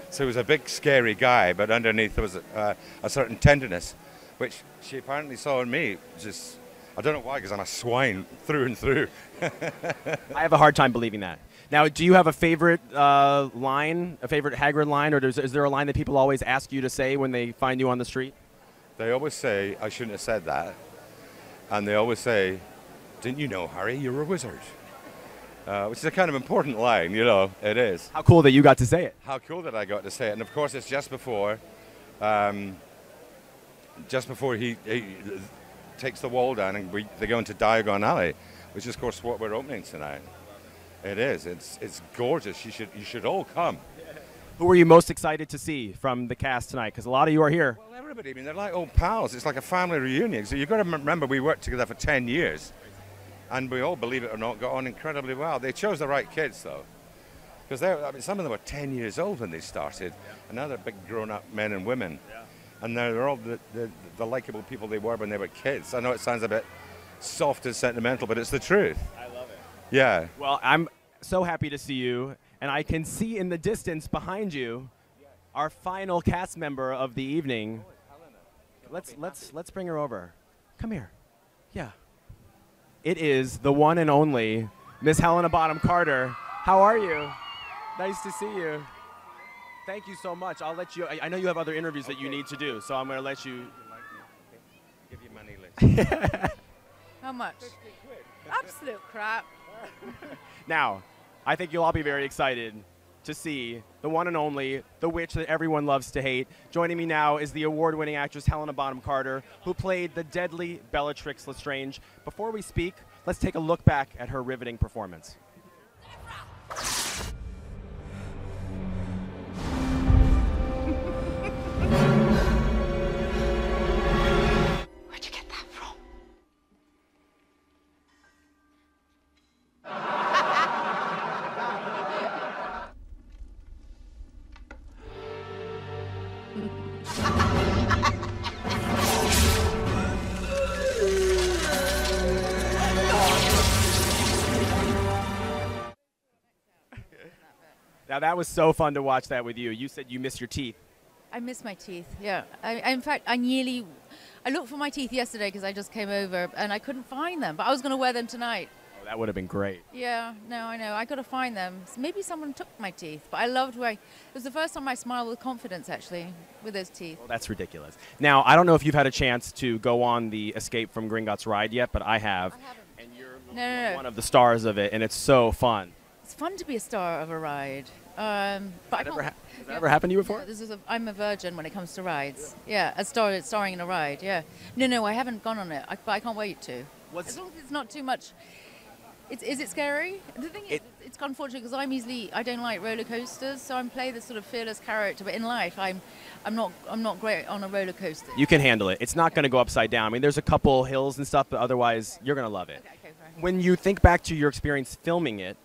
So he was a big, scary guy, but underneath there was a, uh, a certain tenderness, which she apparently saw in me. Just, I don't know why, because I'm a swine through and through. I have a hard time believing that. Now, do you have a favorite uh, line, a favorite Hagrid line, or does, is there a line that people always ask you to say when they find you on the street? They always say, I shouldn't have said that. And they always say, didn't you know, Harry, you're a wizard? Uh, which is a kind of important line, you know, it is. How cool that you got to say it. How cool that I got to say it. And, of course, it's just before, um, just before he, he takes the wall down and we, they go into Diagon Alley, which is, of course, what we're opening tonight. It is. It's it's gorgeous. You should you should all come. Who are you most excited to see from the cast tonight? Because a lot of you are here. Well, everybody. I mean, they're like old pals. It's like a family reunion. So you've got to remember we worked together for ten years, and we all, believe it or not, got on incredibly well. They chose the right kids though, because they I mean, some of them were ten years old when they started, yeah. And now they're big grown-up men and women, yeah. And they're, they're all the the, the likable people they were when they were kids. I know it sounds a bit soft and sentimental, but it's the truth. I love it. Yeah. Well, I'm so happy to see you, and I can see in the distance behind you our final cast member of the evening. Let's let's let's bring her over. Come here. Yeah. It is the one and only Miss Helena Bonham Carter. How are you? Nice to see you. Thank you so much. I'll let you. I, I know you have other interviews that you need to do, so I'm going to let you. Give you money later. How much? Absolute crap. Now, I think you'll all be very excited to see the one and only, the witch that everyone loves to hate. Joining me now is the award-winning actress Helena Bonham Carter, who played the deadly Bellatrix Lestrange. Before we speak, let's take a look back at her riveting performance. Now, that was so fun to watch that with you. You said you miss your teeth. I miss my teeth, yeah. I, in fact, I nearly... I looked for my teeth yesterday because I just came over, and I couldn't find them. But I was going to wear them tonight. Oh, that would have been great. Yeah, no, I know. I got to find them. Maybe someone took my teeth, but I loved where I... It was the first time I smiled with confidence, actually, with those teeth. Well, that's ridiculous. Now, I don't know if you've had a chance to go on the Escape from Gringotts ride yet, but I have. I haven't. And you're no, no, no. one of the stars of it, and it's so fun. It's fun to be a star of a ride. Um, but that I ever ha has that yeah. ever happened to you before? Yeah, this is a, I'm a virgin when it comes to rides. Yeah, yeah a star, starring in a ride, yeah. No, no, I haven't gone on it, I, but I can't wait to. What's as long as it's not too much. It's, is it scary? The thing it, is, it's unfortunate because I'm easily, I don't like roller coasters, so I'm play this sort of fearless character, but in life I'm, I'm, not, I'm not great on a roller coaster. You can handle it. It's not yeah. going to go upside down. I mean, there's a couple hills and stuff, but otherwise okay. you're going to love it. Okay, okay, fine. When you think back to your experience filming it,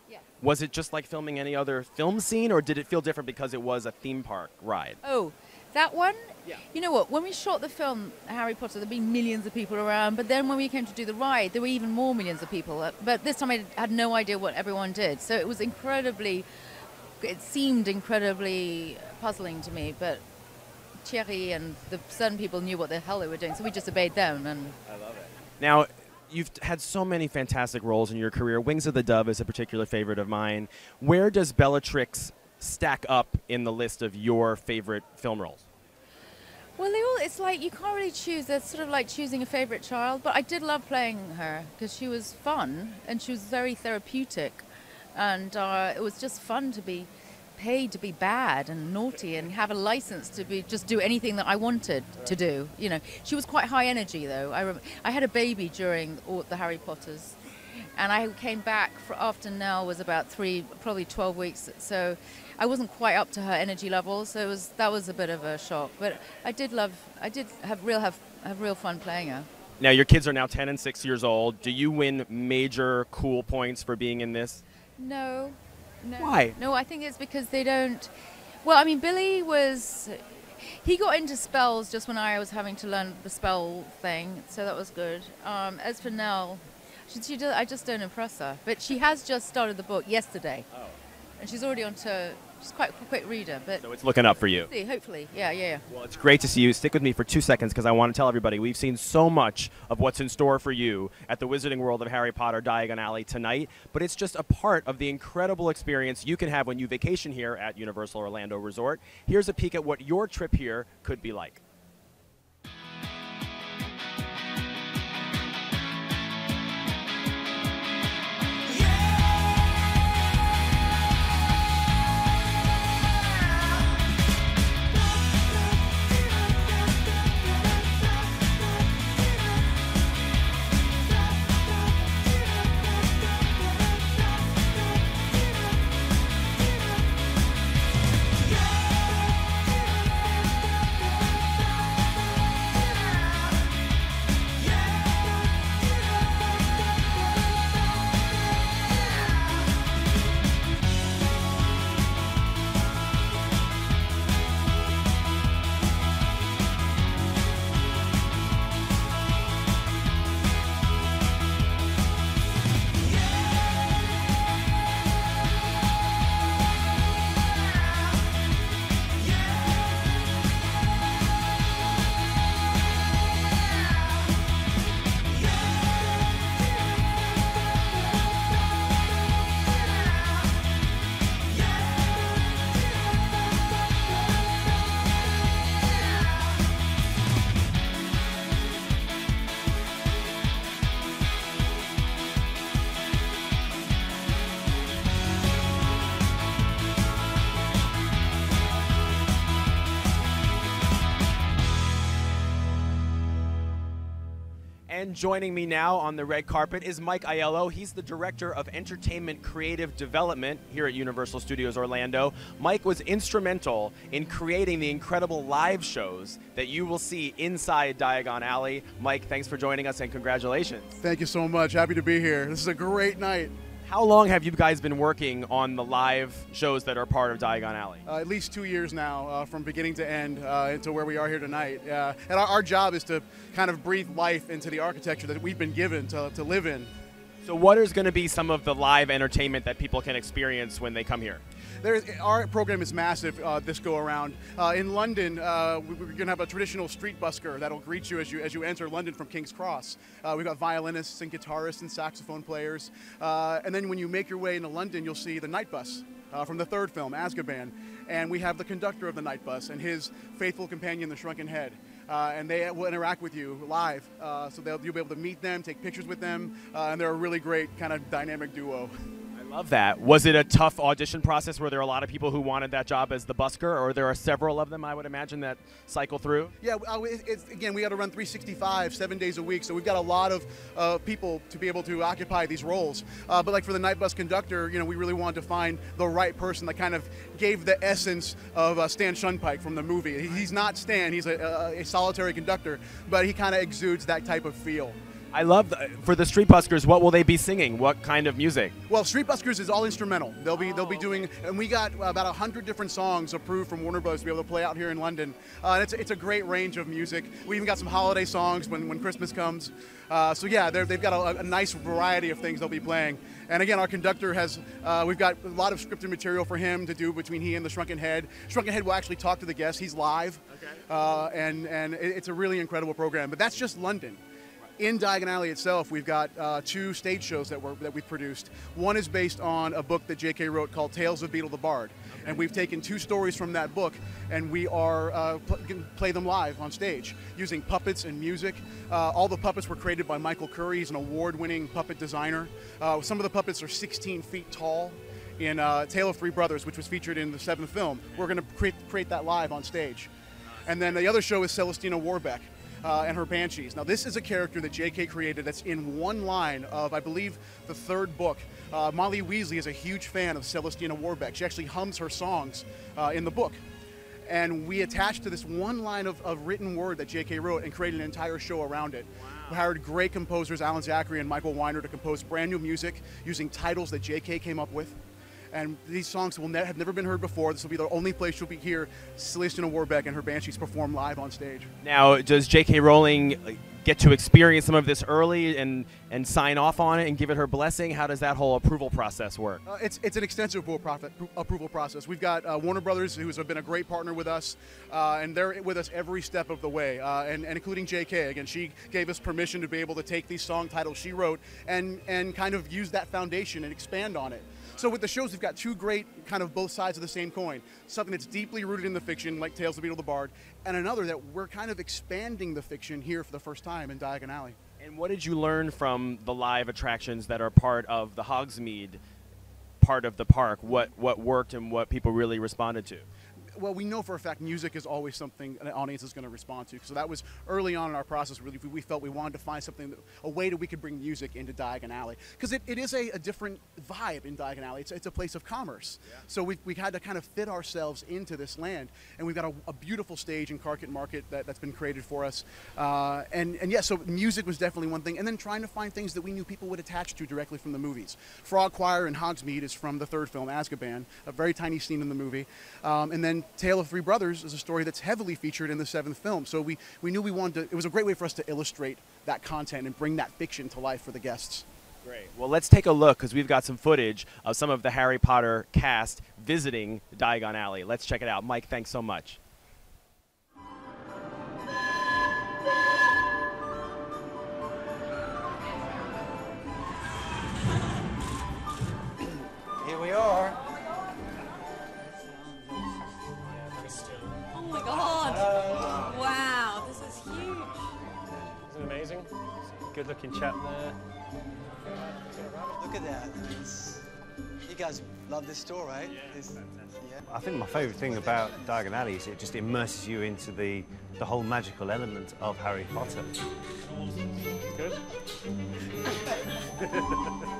was it just like filming any other film scene, or did it feel different because it was a theme park ride? Oh, that one? Yeah. You know what? When we shot the film, Harry Potter, there'd be millions of people around, but then when we came to do the ride, there were even more millions of people. But this time I had no idea what everyone did, so it was incredibly, it seemed incredibly puzzling to me, but Thierry and the certain people knew what the hell they were doing, so we just obeyed them. And I love it. Now, you've had so many fantastic roles in your career. Wings of the Dove is a particular favorite of mine. Where does Bellatrix stack up in the list of your favorite film roles? Well, they all, it's like you can't really choose. It's sort of like choosing a favorite child. But I did love playing her because she was fun and she was very therapeutic. And uh, it was just fun to be paid to be bad and naughty and have a license to be just do anything that I wanted to do. You know, she was quite high energy though. I rem I had a baby during all the Harry Potters, and I came back for, after Nell was about three, probably twelve weeks. So I wasn't quite up to her energy level. So it was that was a bit of a shock. But I did love. I did have real have have real fun playing her. Now your kids are now ten and six years old. Do you win major cool points for being in this? No. No. Why? No, I think it's because they don't... Well, I mean, Billy was... He got into spells just when I was having to learn the spell thing, so that was good. Um, as for Nell, she, she does, I just don't impress her. But she has just started the book yesterday. Oh. And she's already on to... She's quite a quick reader. But so it's looking up for you. Hopefully. Yeah, yeah, yeah. Well, it's great to see you. Stick with me for two seconds because I want to tell everybody we've seen so much of what's in store for you at the Wizarding World of Harry Potter Diagon Alley tonight, but it's just a part of the incredible experience you can have when you vacation here at Universal Orlando Resort. Here's a peek at what your trip here could be like. And joining me now on the red carpet is Mike Aiello. He's the Director of Entertainment Creative Development here at Universal Studios Orlando. Mike was instrumental in creating the incredible live shows that you will see inside Diagon Alley. Mike, thanks for joining us and congratulations. Thank you so much. Happy to be here. This is a great night. How long have you guys been working on the live shows that are part of Diagon Alley? Uh, at least two years now, uh, from beginning to end, uh, into where we are here tonight. Uh, and our, our job is to kind of breathe life into the architecture that we've been given to, to live in. So what is going to be some of the live entertainment that people can experience when they come here? There is, our program is massive uh, this go around. Uh, in London, uh, we're going to have a traditional street busker that'll greet you as you as you enter London from King's Cross. Uh, we've got violinists and guitarists and saxophone players. Uh, and then when you make your way into London, you'll see the night bus uh, from the third film, Azkaban. And we have the conductor of the night bus and his faithful companion, the Shrunken Head. Uh, and they will interact with you live, uh, so they'll, you'll be able to meet them, take pictures with them, uh, and they're a really great kind of dynamic duo. I love that. Was it a tough audition process? Were there a lot of people who wanted that job as the busker, or there are several of them, I would imagine, that cycle through? Yeah, uh, it's, again, we got to run three sixty-five, seven days a week, so we've got a lot of uh, people to be able to occupy these roles. Uh, but like for the night bus conductor, you know, we really wanted to find the right person that kind of gave the essence of uh, Stan Shunpike from the movie. He's not Stan, he's a, a solitary conductor, but he kind of exudes that type of feel. I love, the, for the street buskers, what will they be singing? What kind of music? Well, street buskers is all instrumental. They'll be, oh, they'll be doing, and we got about a hundred different songs approved from Warner Bros. To be able to play out here in London. Uh, and it's, it's a great range of music. We even got some holiday songs when, when Christmas comes. Uh, so yeah, they've got a, a nice variety of things they'll be playing. And again, our conductor has, uh, we've got a lot of scripted material for him to do between he and the Shrunken Head. Shrunken Head will actually talk to the guests. He's live. Okay. Uh, and, and it's a really incredible program, but that's just London. In Diagon Alley itself, we've got uh, two stage shows that, we're, that we've produced. One is based on a book that J K wrote called Tales of Beedle the Bard. Okay. And we've taken two stories from that book and we are uh, pl can play them live on stage using puppets and music. Uh, all the puppets were created by Michael Curry. He's an award-winning puppet designer. Uh, some of the puppets are sixteen feet tall. in uh, Tale of Three Brothers, which was featured in the seventh film. We're going to create, create that live on stage. And then the other show is Celestina Warbeck uh, and her Banshees. Now, this is a character that J K created that's in one line of, I believe, the third book. Uh, Molly Weasley is a huge fan of Celestina Warbeck. She actually hums her songs uh, in the book. And we attached to this one line of, of written word that J K wrote and created an entire show around it. Wow. We hired great composers, Alan Zachary and Michael Weiner, to compose brand new music using titles that J K came up with. And these songs will ne have never been heard before. This will be the only place you'll be here. Celestina Warbeck and her Banshees perform live on stage. Now, does J K. Rowling get to experience some of this early and, and sign off on it and give it her blessing? How does that whole approval process work? Uh, it's, it's an extensive approval process. We've got uh, Warner Brothers, who's been a great partner with us, uh, and they're with us every step of the way, uh, and, and including J K. Again, she gave us permission to be able to take these song titles she wrote and, and kind of use that foundation and expand on it. So with the shows, we've got two great kind of both sides of the same coin. Something that's deeply rooted in the fiction, like Tales of Beedle the Bard, and another that we're kind of expanding the fiction here for the first time in Diagon Alley. And what did you learn from the live attractions that are part of the Hogsmeade part of the park? What, what worked and what people really responded to? Well, we know for a fact music is always something an audience is going to respond to. So that was early on in our process. Really, we felt we wanted to find something, that, a way that we could bring music into Diagon Alley, because it, it is a, a different vibe in Diagon Alley. It's, it's a place of commerce. Yeah. So we we had to kind of fit ourselves into this land, and we've got a, a beautiful stage in Carket Market that, that's been created for us. Uh, and and yeah, so music was definitely one thing, and then trying to find things that we knew people would attach to directly from the movies. Frog Choir in Hogsmeade is from the third film, Azkaban, a very tiny scene in the movie, um, and then Tale of Three Brothers is a story that's heavily featured in the seventh film. So we, we knew we wanted to, it was a great way for us to illustrate that content and bring that fiction to life for the guests. Great. Well, let's take a look, because we've got some footage of some of the Harry Potter cast visiting Diagon Alley. Let's check it out. Mike, thanks so much. Here we are. Good looking chap there. Look at that. It's, you guys love this store, right? Yeah, it's, yeah. I think my favourite thing about Diagon Alley is it just immerses you into the, the whole magical element of Harry Potter. Good. I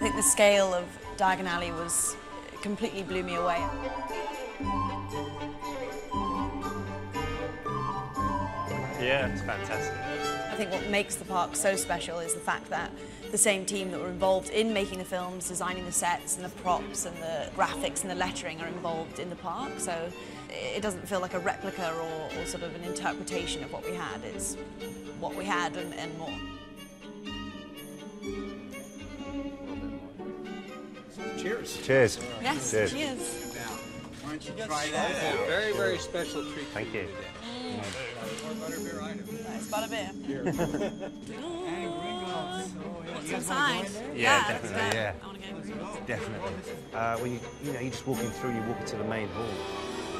think the scale of Diagon Alley was, it completely blew me away. Yeah, it's fantastic. I think what makes the park so special is the fact that the same team that were involved in making the films, designing the sets and the props and the graphics and the lettering are involved in the park. So it doesn't feel like a replica or, or sort of an interpretation of what we had. It's what we had and, and more. Cheers. Cheers. Yes, cheers. Cheers. Now, why don't you try that? It's a very, very special treat. Thank you. Nice butterbeer. Beer. And Gringotts. What's inside? Yeah, definitely. Yeah. I want to go. Definitely. Uh, when you, you know, you're just walking through, you walk into the main hall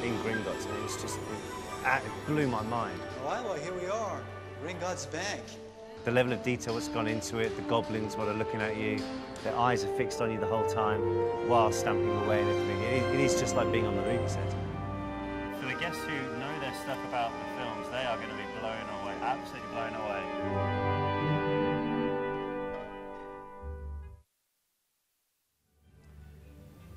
in Gringotts, and it's just it blew my mind. All right, well, here we are, Gringotts Bank. The level of detail that's gone into it, the goblins, what are looking at you, their eyes are fixed on you the whole time, while stamping away and everything. It, it is just like being on the movie set. For the guests who know their stuff about the films, they are going to be blown away, absolutely blown away.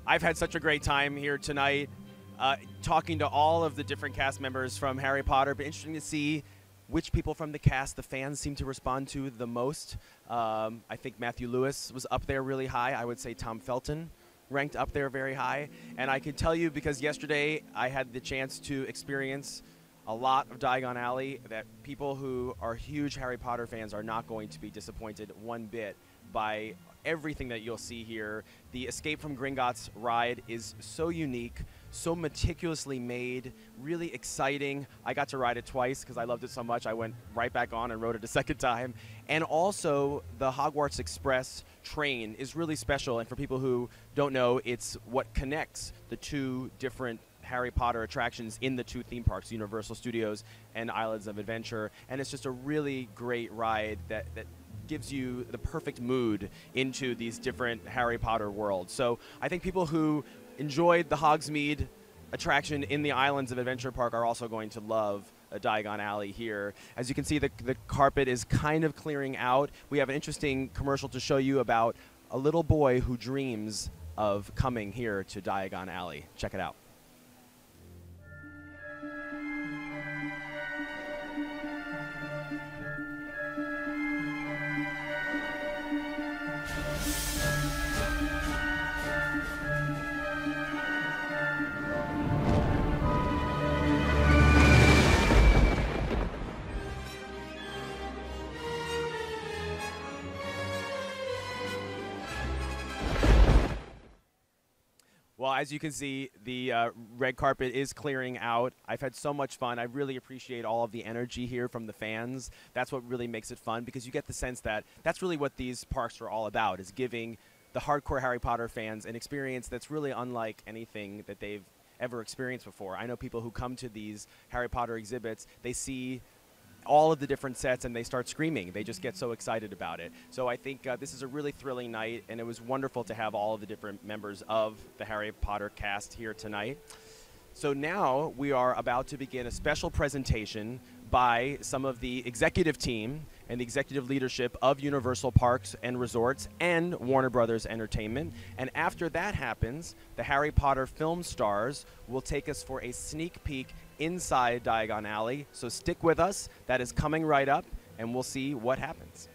I've had such a great time here tonight, uh, talking to all of the different cast members from Harry Potter, but interesting to see which people from the cast the fans seem to respond to the most. Um, I think Matthew Lewis was up there really high. I would say Tom Felton ranked up there very high. And I can tell you, because yesterday I had the chance to experience a lot of Diagon Alley, that people who are huge Harry Potter fans are not going to be disappointed one bit by everything that you'll see here. The Escape from Gringotts ride is so unique, so meticulously made, really exciting. I got to ride it twice because I loved it so much. I went right back on and rode it a second time. And also the Hogwarts Express train is really special. And for people who don't know, it's what connects the two different Harry Potter attractions in the two theme parks, Universal Studios and Islands of Adventure. And it's just a really great ride that, that gives you the perfect mood into these different Harry Potter worlds. So I think people who enjoyed the Hogsmeade attraction in the Islands of Adventure Park are also going to love Uh, Diagon Alley here. As you can see, the, the carpet is kind of clearing out. We have an interesting commercial to show you about a little boy who dreams of coming here to Diagon Alley. Check it out. Well, as you can see, the uh, red carpet is clearing out. I've had so much fun. I really appreciate all of the energy here from the fans. That's what really makes it fun, because you get the sense that that's really what these parks are all about, is giving the hardcore Harry Potter fans an experience that's really unlike anything that they've ever experienced before. I know people who come to these Harry Potter exhibits, they see all of the different sets and they start screaming. They just get so excited about it. So I think uh, this is a really thrilling night, and it was wonderful to have all of the different members of the Harry Potter cast here tonight. So now we are about to begin a special presentation by some of the executive team and the executive leadership of Universal Parks and Resorts and Warner Brothers Entertainment. And after that happens, the Harry Potter film stars will take us for a sneak peek inside Diagon Alley. So stick with us. That is coming right up, and we'll see what happens.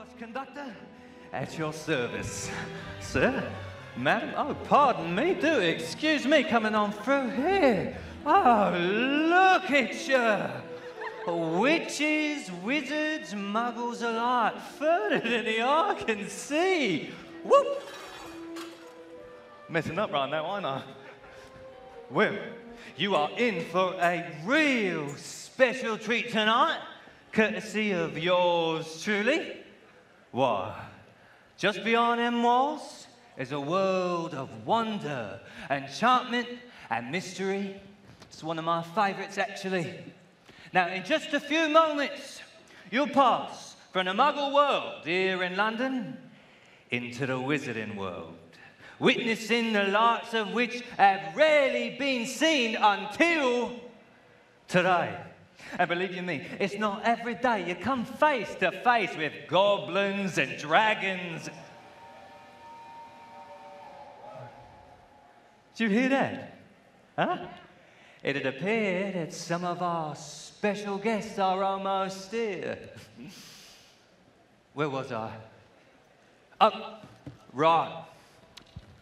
bus conductor, at your service. Sir? Madam? Oh, pardon me, do excuse me coming on through here. Oh, look at you! Witches, wizards, muggles alike, further than the eye can see. Whoop! Messing up right now, aren't I? Well, you are in for a real special treat tonight, courtesy of yours truly. Why, just beyond them walls is a world of wonder, enchantment, and mystery. It's one of my favourites, actually. Now, in just a few moments, you'll pass from the Muggle world here in London into the Wizarding world, witnessing the lights of which have rarely been seen until today. And believe you me, it's not every day you come face to face with goblins and dragons. Do you hear that? Huh? It had appeared that some of our special guests are almost here. Where was I? Oh, right.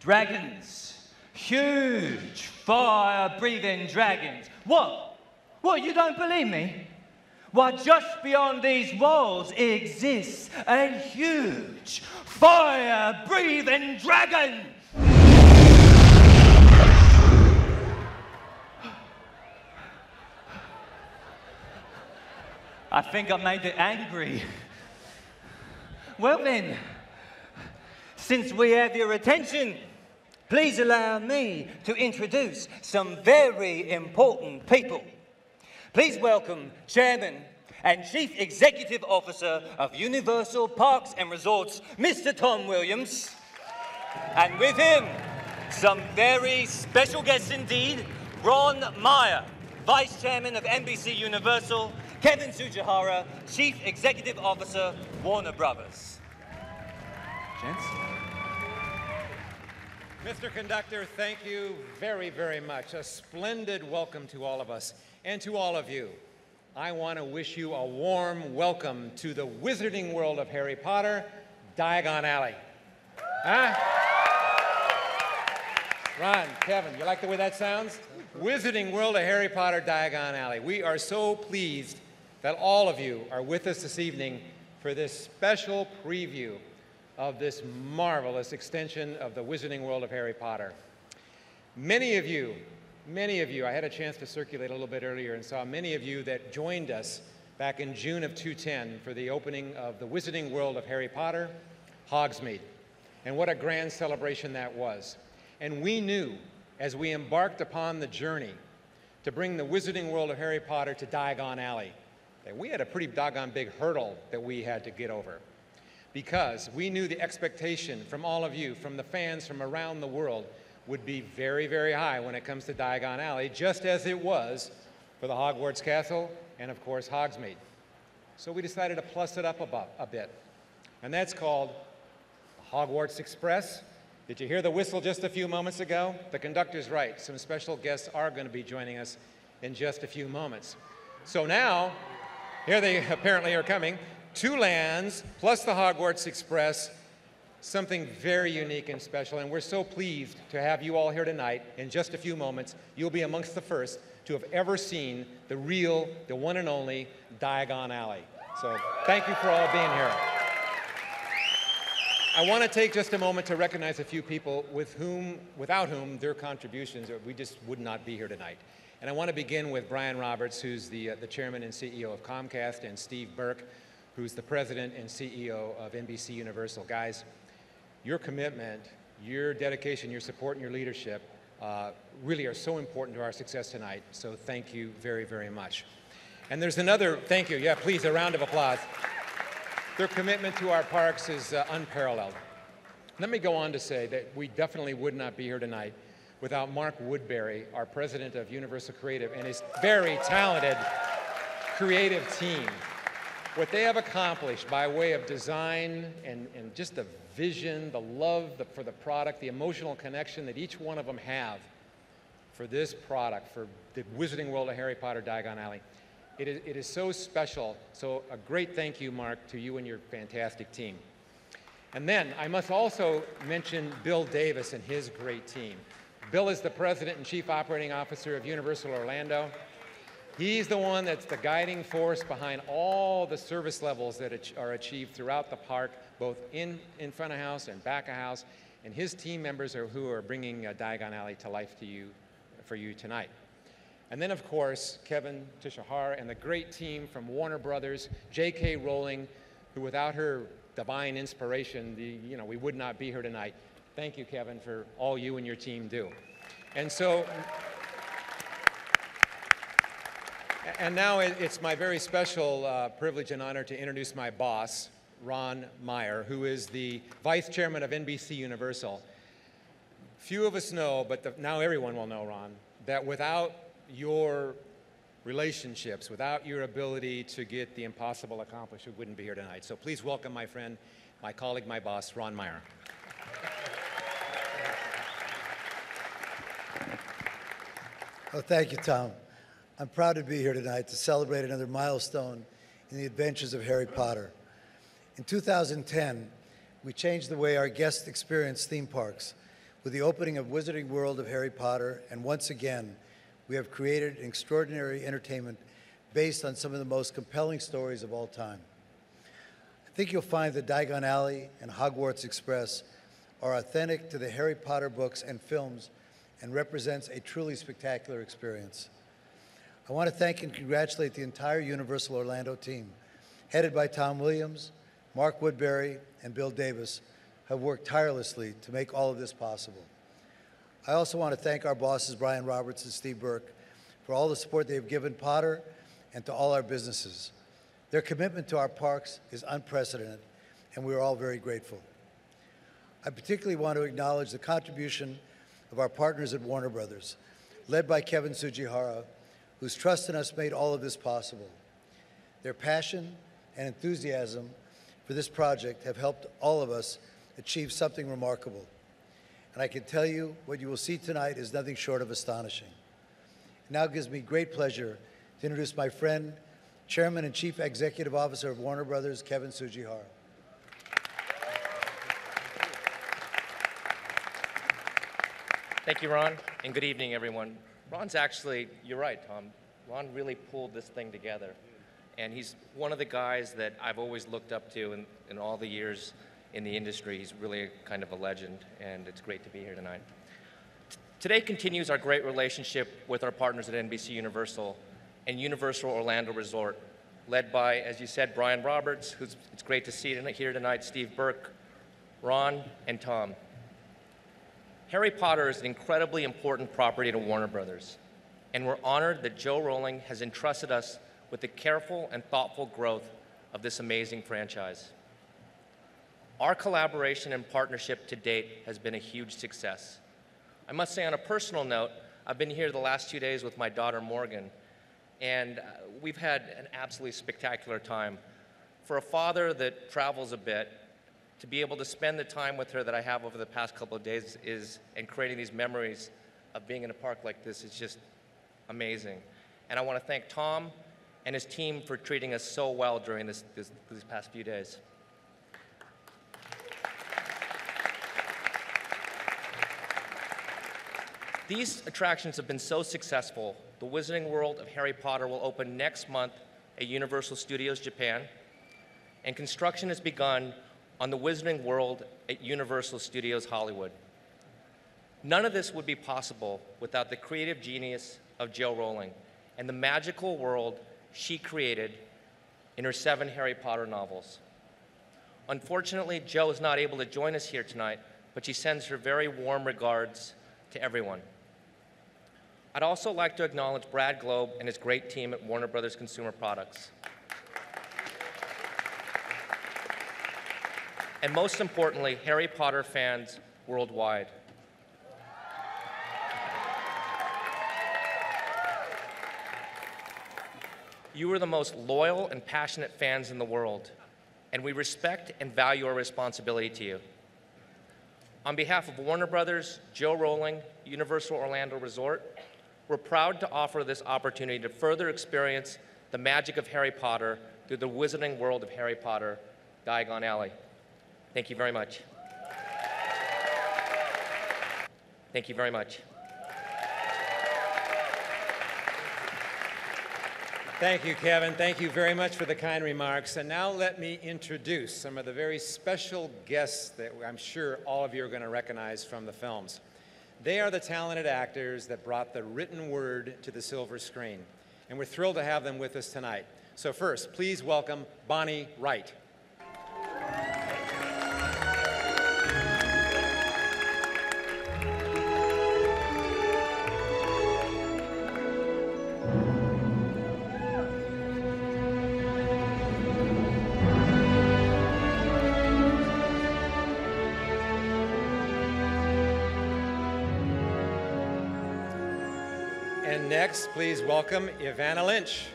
Dragons. Huge, fire-breathing dragons. What? What, you don't believe me? Why, just beyond these walls exists a huge, fire-breathing dragon! I think I made it angry. Well then, since we have your attention, please allow me to introduce some very important people. Please welcome Chairman and Chief Executive Officer of Universal Parks and Resorts, Mister Tom Williams. And with him, some very special guests indeed, Ron Meyer, Vice Chairman of N B C Universal, Kevin Tsujihara, Chief Executive Officer, Warner Brothers. Gents. Mister Conductor, thank you very, very much. A splendid welcome to all of us. And to all of you, I want to wish you a warm welcome to the Wizarding World of Harry Potter, Diagon Alley. Huh? Ron, Kevin, you like the way that sounds? Wizarding World of Harry Potter, Diagon Alley. We are so pleased that all of you are with us this evening for this special preview of this marvelous extension of the Wizarding World of Harry Potter. Many of you Many of you, I had a chance to circulate a little bit earlier and saw many of you that joined us back in June of two ten for the opening of the Wizarding World of Harry Potter, Hogsmeade. And what a grand celebration that was. And we knew, as we embarked upon the journey to bring the Wizarding World of Harry Potter to Diagon Alley, that we had a pretty doggone big hurdle that we had to get over. Because we knew the expectation from all of you, from the fans from around the world, would be very, very high when it comes to Diagon Alley, just as it was for the Hogwarts Castle and, of course, Hogsmeade. So we decided to plus it up a bit, and that's called the Hogwarts Express. Did you hear the whistle just a few moments ago? The conductor's right. Some special guests are going to be joining us in just a few moments. So now, here they apparently are coming, two lands plus the Hogwarts Express, something very unique and special, and we're so pleased to have you all here tonight. In just a few moments, you'll be amongst the first to have ever seen the real, the one and only Diagon Alley. So thank you for all being here. I want to take just a moment to recognize a few people with whom, without whom their contributions, we just would not be here tonight. And I want to begin with Brian Roberts, who's the, uh, the chairman and C E O of Comcast, and Steve Burke, who's the president and C E O of N B C Universal. Guys, your commitment, your dedication, your support, and your leadership uh, really are so important to our success tonight, so thank you very, very much. And there's another, thank you, yeah, please, a round of applause. Their commitment to our parks is uh, unparalleled. Let me go on to say that we definitely would not be here tonight without Mark Woodbury, our president of Universal Creative, and his very talented creative team. What they have accomplished by way of design and, and just the vision, the love the, for the product, the emotional connection that each one of them have for this product, for the Wizarding World of Harry Potter, Diagon Alley, It is, it is so special. So a great thank you, Mark, to you and your fantastic team. And then I must also mention Bill Davis and his great team. Bill is the president and chief operating officer of Universal Orlando. He's the one that's the guiding force behind all the service levels that are achieved throughout the park, both in, in front of house and back of house. And his team members are who are bringing uh, Diagon Alley to life to you, for you tonight. And then, of course, Kevin Tishahara and the great team from Warner Brothers, J K. Rowling, who without her divine inspiration, the, you know, we would not be here tonight. Thank you, Kevin, for all you and your team do. And so, and now it's my very special uh, privilege and honor to introduce my boss, Ron Meyer, who is the vice chairman of N B C Universal. Few of us know, but the, now everyone will know, Ron, that without your relationships, without your ability to get the impossible accomplished, we wouldn't be here tonight. So please welcome my friend, my colleague, my boss, Ron Meyer. Oh, thank you, Tom. I'm proud to be here tonight to celebrate another milestone in the adventures of Harry Potter. In two thousand ten, we changed the way our guests experience theme parks with the opening of Wizarding World of Harry Potter, and once again, we have created an extraordinary entertainment based on some of the most compelling stories of all time. I think you'll find that Diagon Alley and Hogwarts Express are authentic to the Harry Potter books and films and represents a truly spectacular experience. I want to thank and congratulate the entire Universal Orlando team, headed by Tom Williams, Mark Woodbury, and Bill Davis, have worked tirelessly to make all of this possible. I also want to thank our bosses, Brian Roberts and Steve Burke, for all the support they have given Potter and to all our businesses. Their commitment to our parks is unprecedented, and we are all very grateful. I particularly want to acknowledge the contribution of our partners at Warner Brothers, led by Kevin Sugihara, whose trust in us made all of this possible. Their passion and enthusiasm for this project have helped all of us achieve something remarkable. And I can tell you what you will see tonight is nothing short of astonishing. It now gives me great pleasure to introduce my friend, Chairman and Chief Executive Officer of Warner Brothers, Kevin Sugihara. Thank you, Ron, and good evening, everyone. Ron's actually, you're right, Tom, Ron really pulled this thing together. And he's one of the guys that I've always looked up to in, in all the years in the industry. He's really a, kind of a legend, and it's great to be here tonight. T today continues our great relationship with our partners at N B C Universal and Universal Orlando Resort, led by, as you said, Brian Roberts, who's it's great to see tonight, here tonight, Steve Burke, Ron, and Tom. Harry Potter is an incredibly important property to Warner Brothers, and we're honored that J K. Rowling has entrusted us with the careful and thoughtful growth of this amazing franchise. Our collaboration and partnership to date has been a huge success. I must say on a personal note, I've been here the last two days with my daughter Morgan, and we've had an absolutely spectacular time. For a father that travels a bit, to be able to spend the time with her that I have over the past couple of days is, and creating these memories of being in a park like this is just amazing. And I want to thank Tom and his team for treating us so well during this, this, these past few days. These attractions have been so successful, the Wizarding World of Harry Potter will open next month at Universal Studios Japan, and construction has begun on the Wizarding World at Universal Studios Hollywood. None of this would be possible without the creative genius of J K. Rowling and the magical world she created in her seven Harry Potter novels. Unfortunately, Jo is not able to join us here tonight, but she sends her very warm regards to everyone. I'd also like to acknowledge Brad Globe and his great team at Warner Brothers Consumer Products. And most importantly, Harry Potter fans worldwide. You are the most loyal and passionate fans in the world, and we respect and value our responsibility to you. On behalf of Warner Brothers, J K. Rowling, Universal Orlando Resort, we're proud to offer this opportunity to further experience the magic of Harry Potter through the Wizarding World of Harry Potter, Diagon Alley. Thank you very much. Thank you very much. Thank you, Kevin. Thank you very much for the kind remarks. And now let me introduce some of the very special guests that I'm sure all of you are going to recognize from the films. They are the talented actors that brought the written word to the silver screen. And we're thrilled to have them with us tonight. So first, please welcome Bonnie Wright. Next, please welcome Evanna Lynch.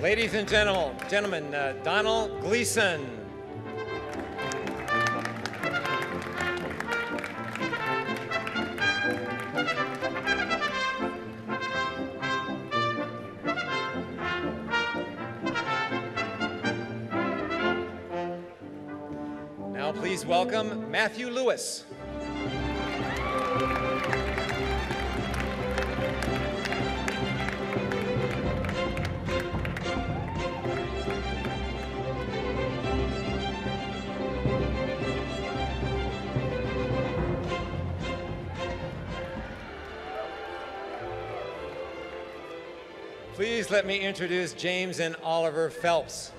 Ladies and gentlemen, gentlemen, uh, Domhnall Gleeson. Please welcome Matthew Lewis. Please let me introduce James and Oliver Phelps.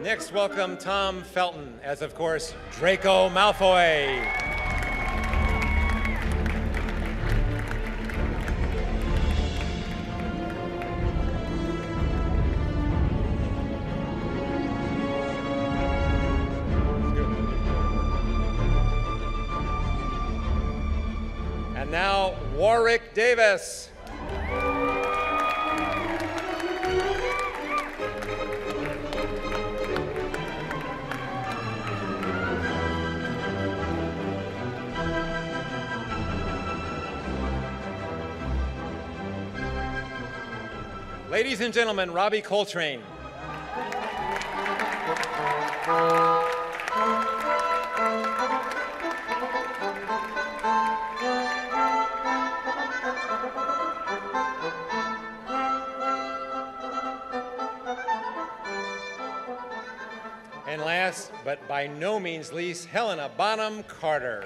Next, welcome Tom Felton, as of course, Draco Malfoy. And now, Warwick Davis. Ladies and gentlemen, Robbie Coltrane. And last, but by no means least, Helena Bonham Carter.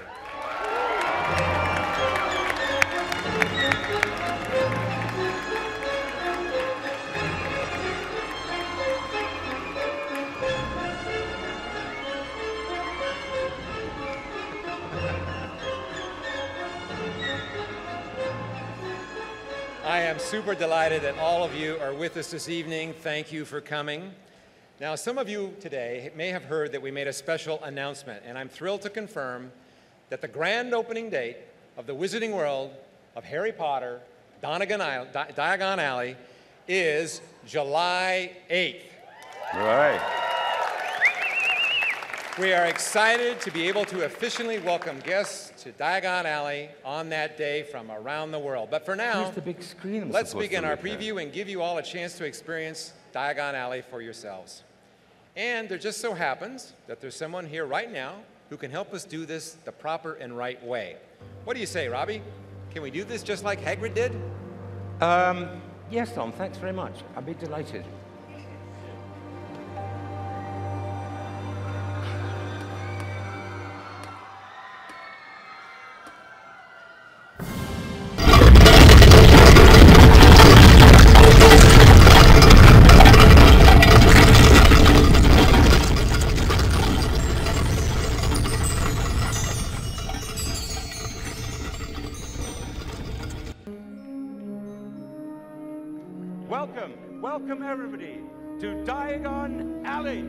I am super delighted that all of you are with us this evening. Thank you for coming. Now, some of you today may have heard that we made a special announcement, and I'm thrilled to confirm that the grand opening date of the Wizarding World of Harry Potter, Diagon Alley, Diagon Alley is July eighth. All right. We are excited to be able to officially welcome guests to Diagon Alley on that day from around the world. But for now, the big screen let's begin our preview and give you all a chance to experience Diagon Alley for yourselves. And there just so happens that there's someone here right now who can help us do this the proper and right way. What do you say, Robbie? Can we do this just like Hagrid did? Um, yes, Tom, thanks very much. I'd be delighted. Welcome, welcome everybody to Diagon Alley.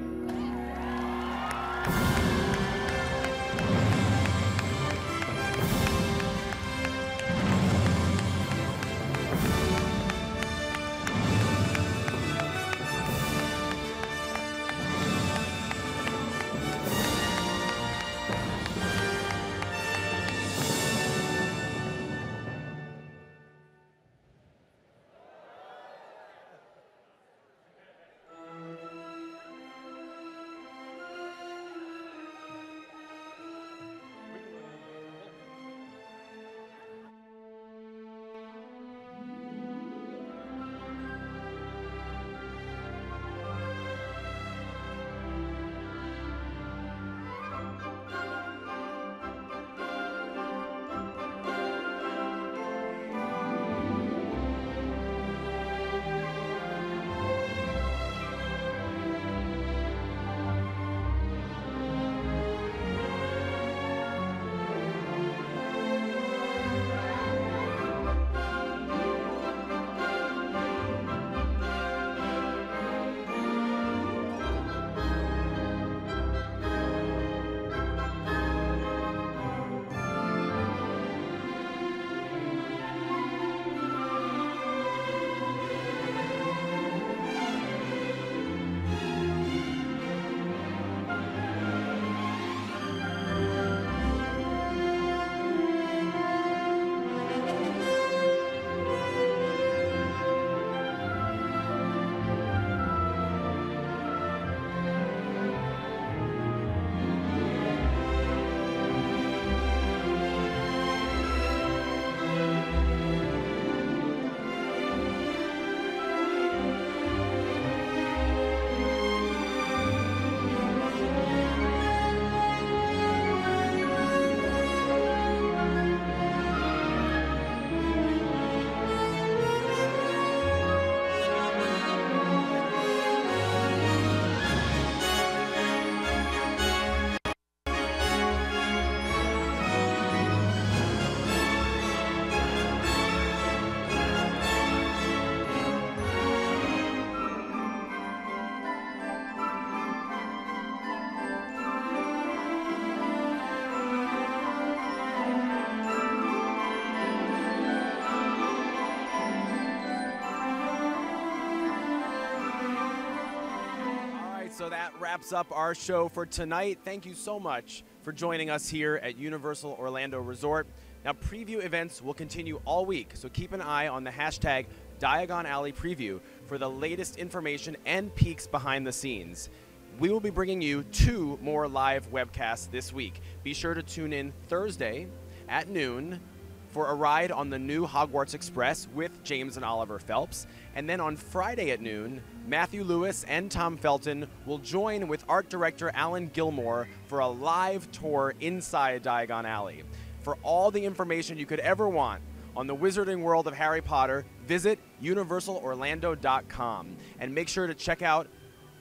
So that wraps up our show for tonight. Thank you so much for joining us here at Universal Orlando Resort. Now, preview events will continue all week, so keep an eye on the hashtag Diagon Alley Preview for the latest information and peeks behind the scenes. We will be bringing you two more live webcasts this week. Be sure to tune in Thursday at noon for a ride on the new Hogwarts Express with James and Oliver Phelps. And then on Friday at noon, Matthew Lewis and Tom Felton will join with art director Alan Gilmore for a live tour inside Diagon Alley. For all the information you could ever want on the Wizarding World of Harry Potter, visit universal orlando dot com. And make sure to check out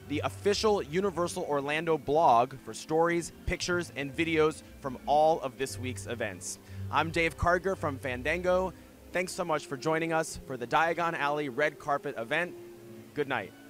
the official Universal Orlando blog for stories, pictures, and videos from all of this week's events. I'm Dave Karger from Fandango. Thanks so much for joining us for the Diagon Alley Red Carpet event. Good night.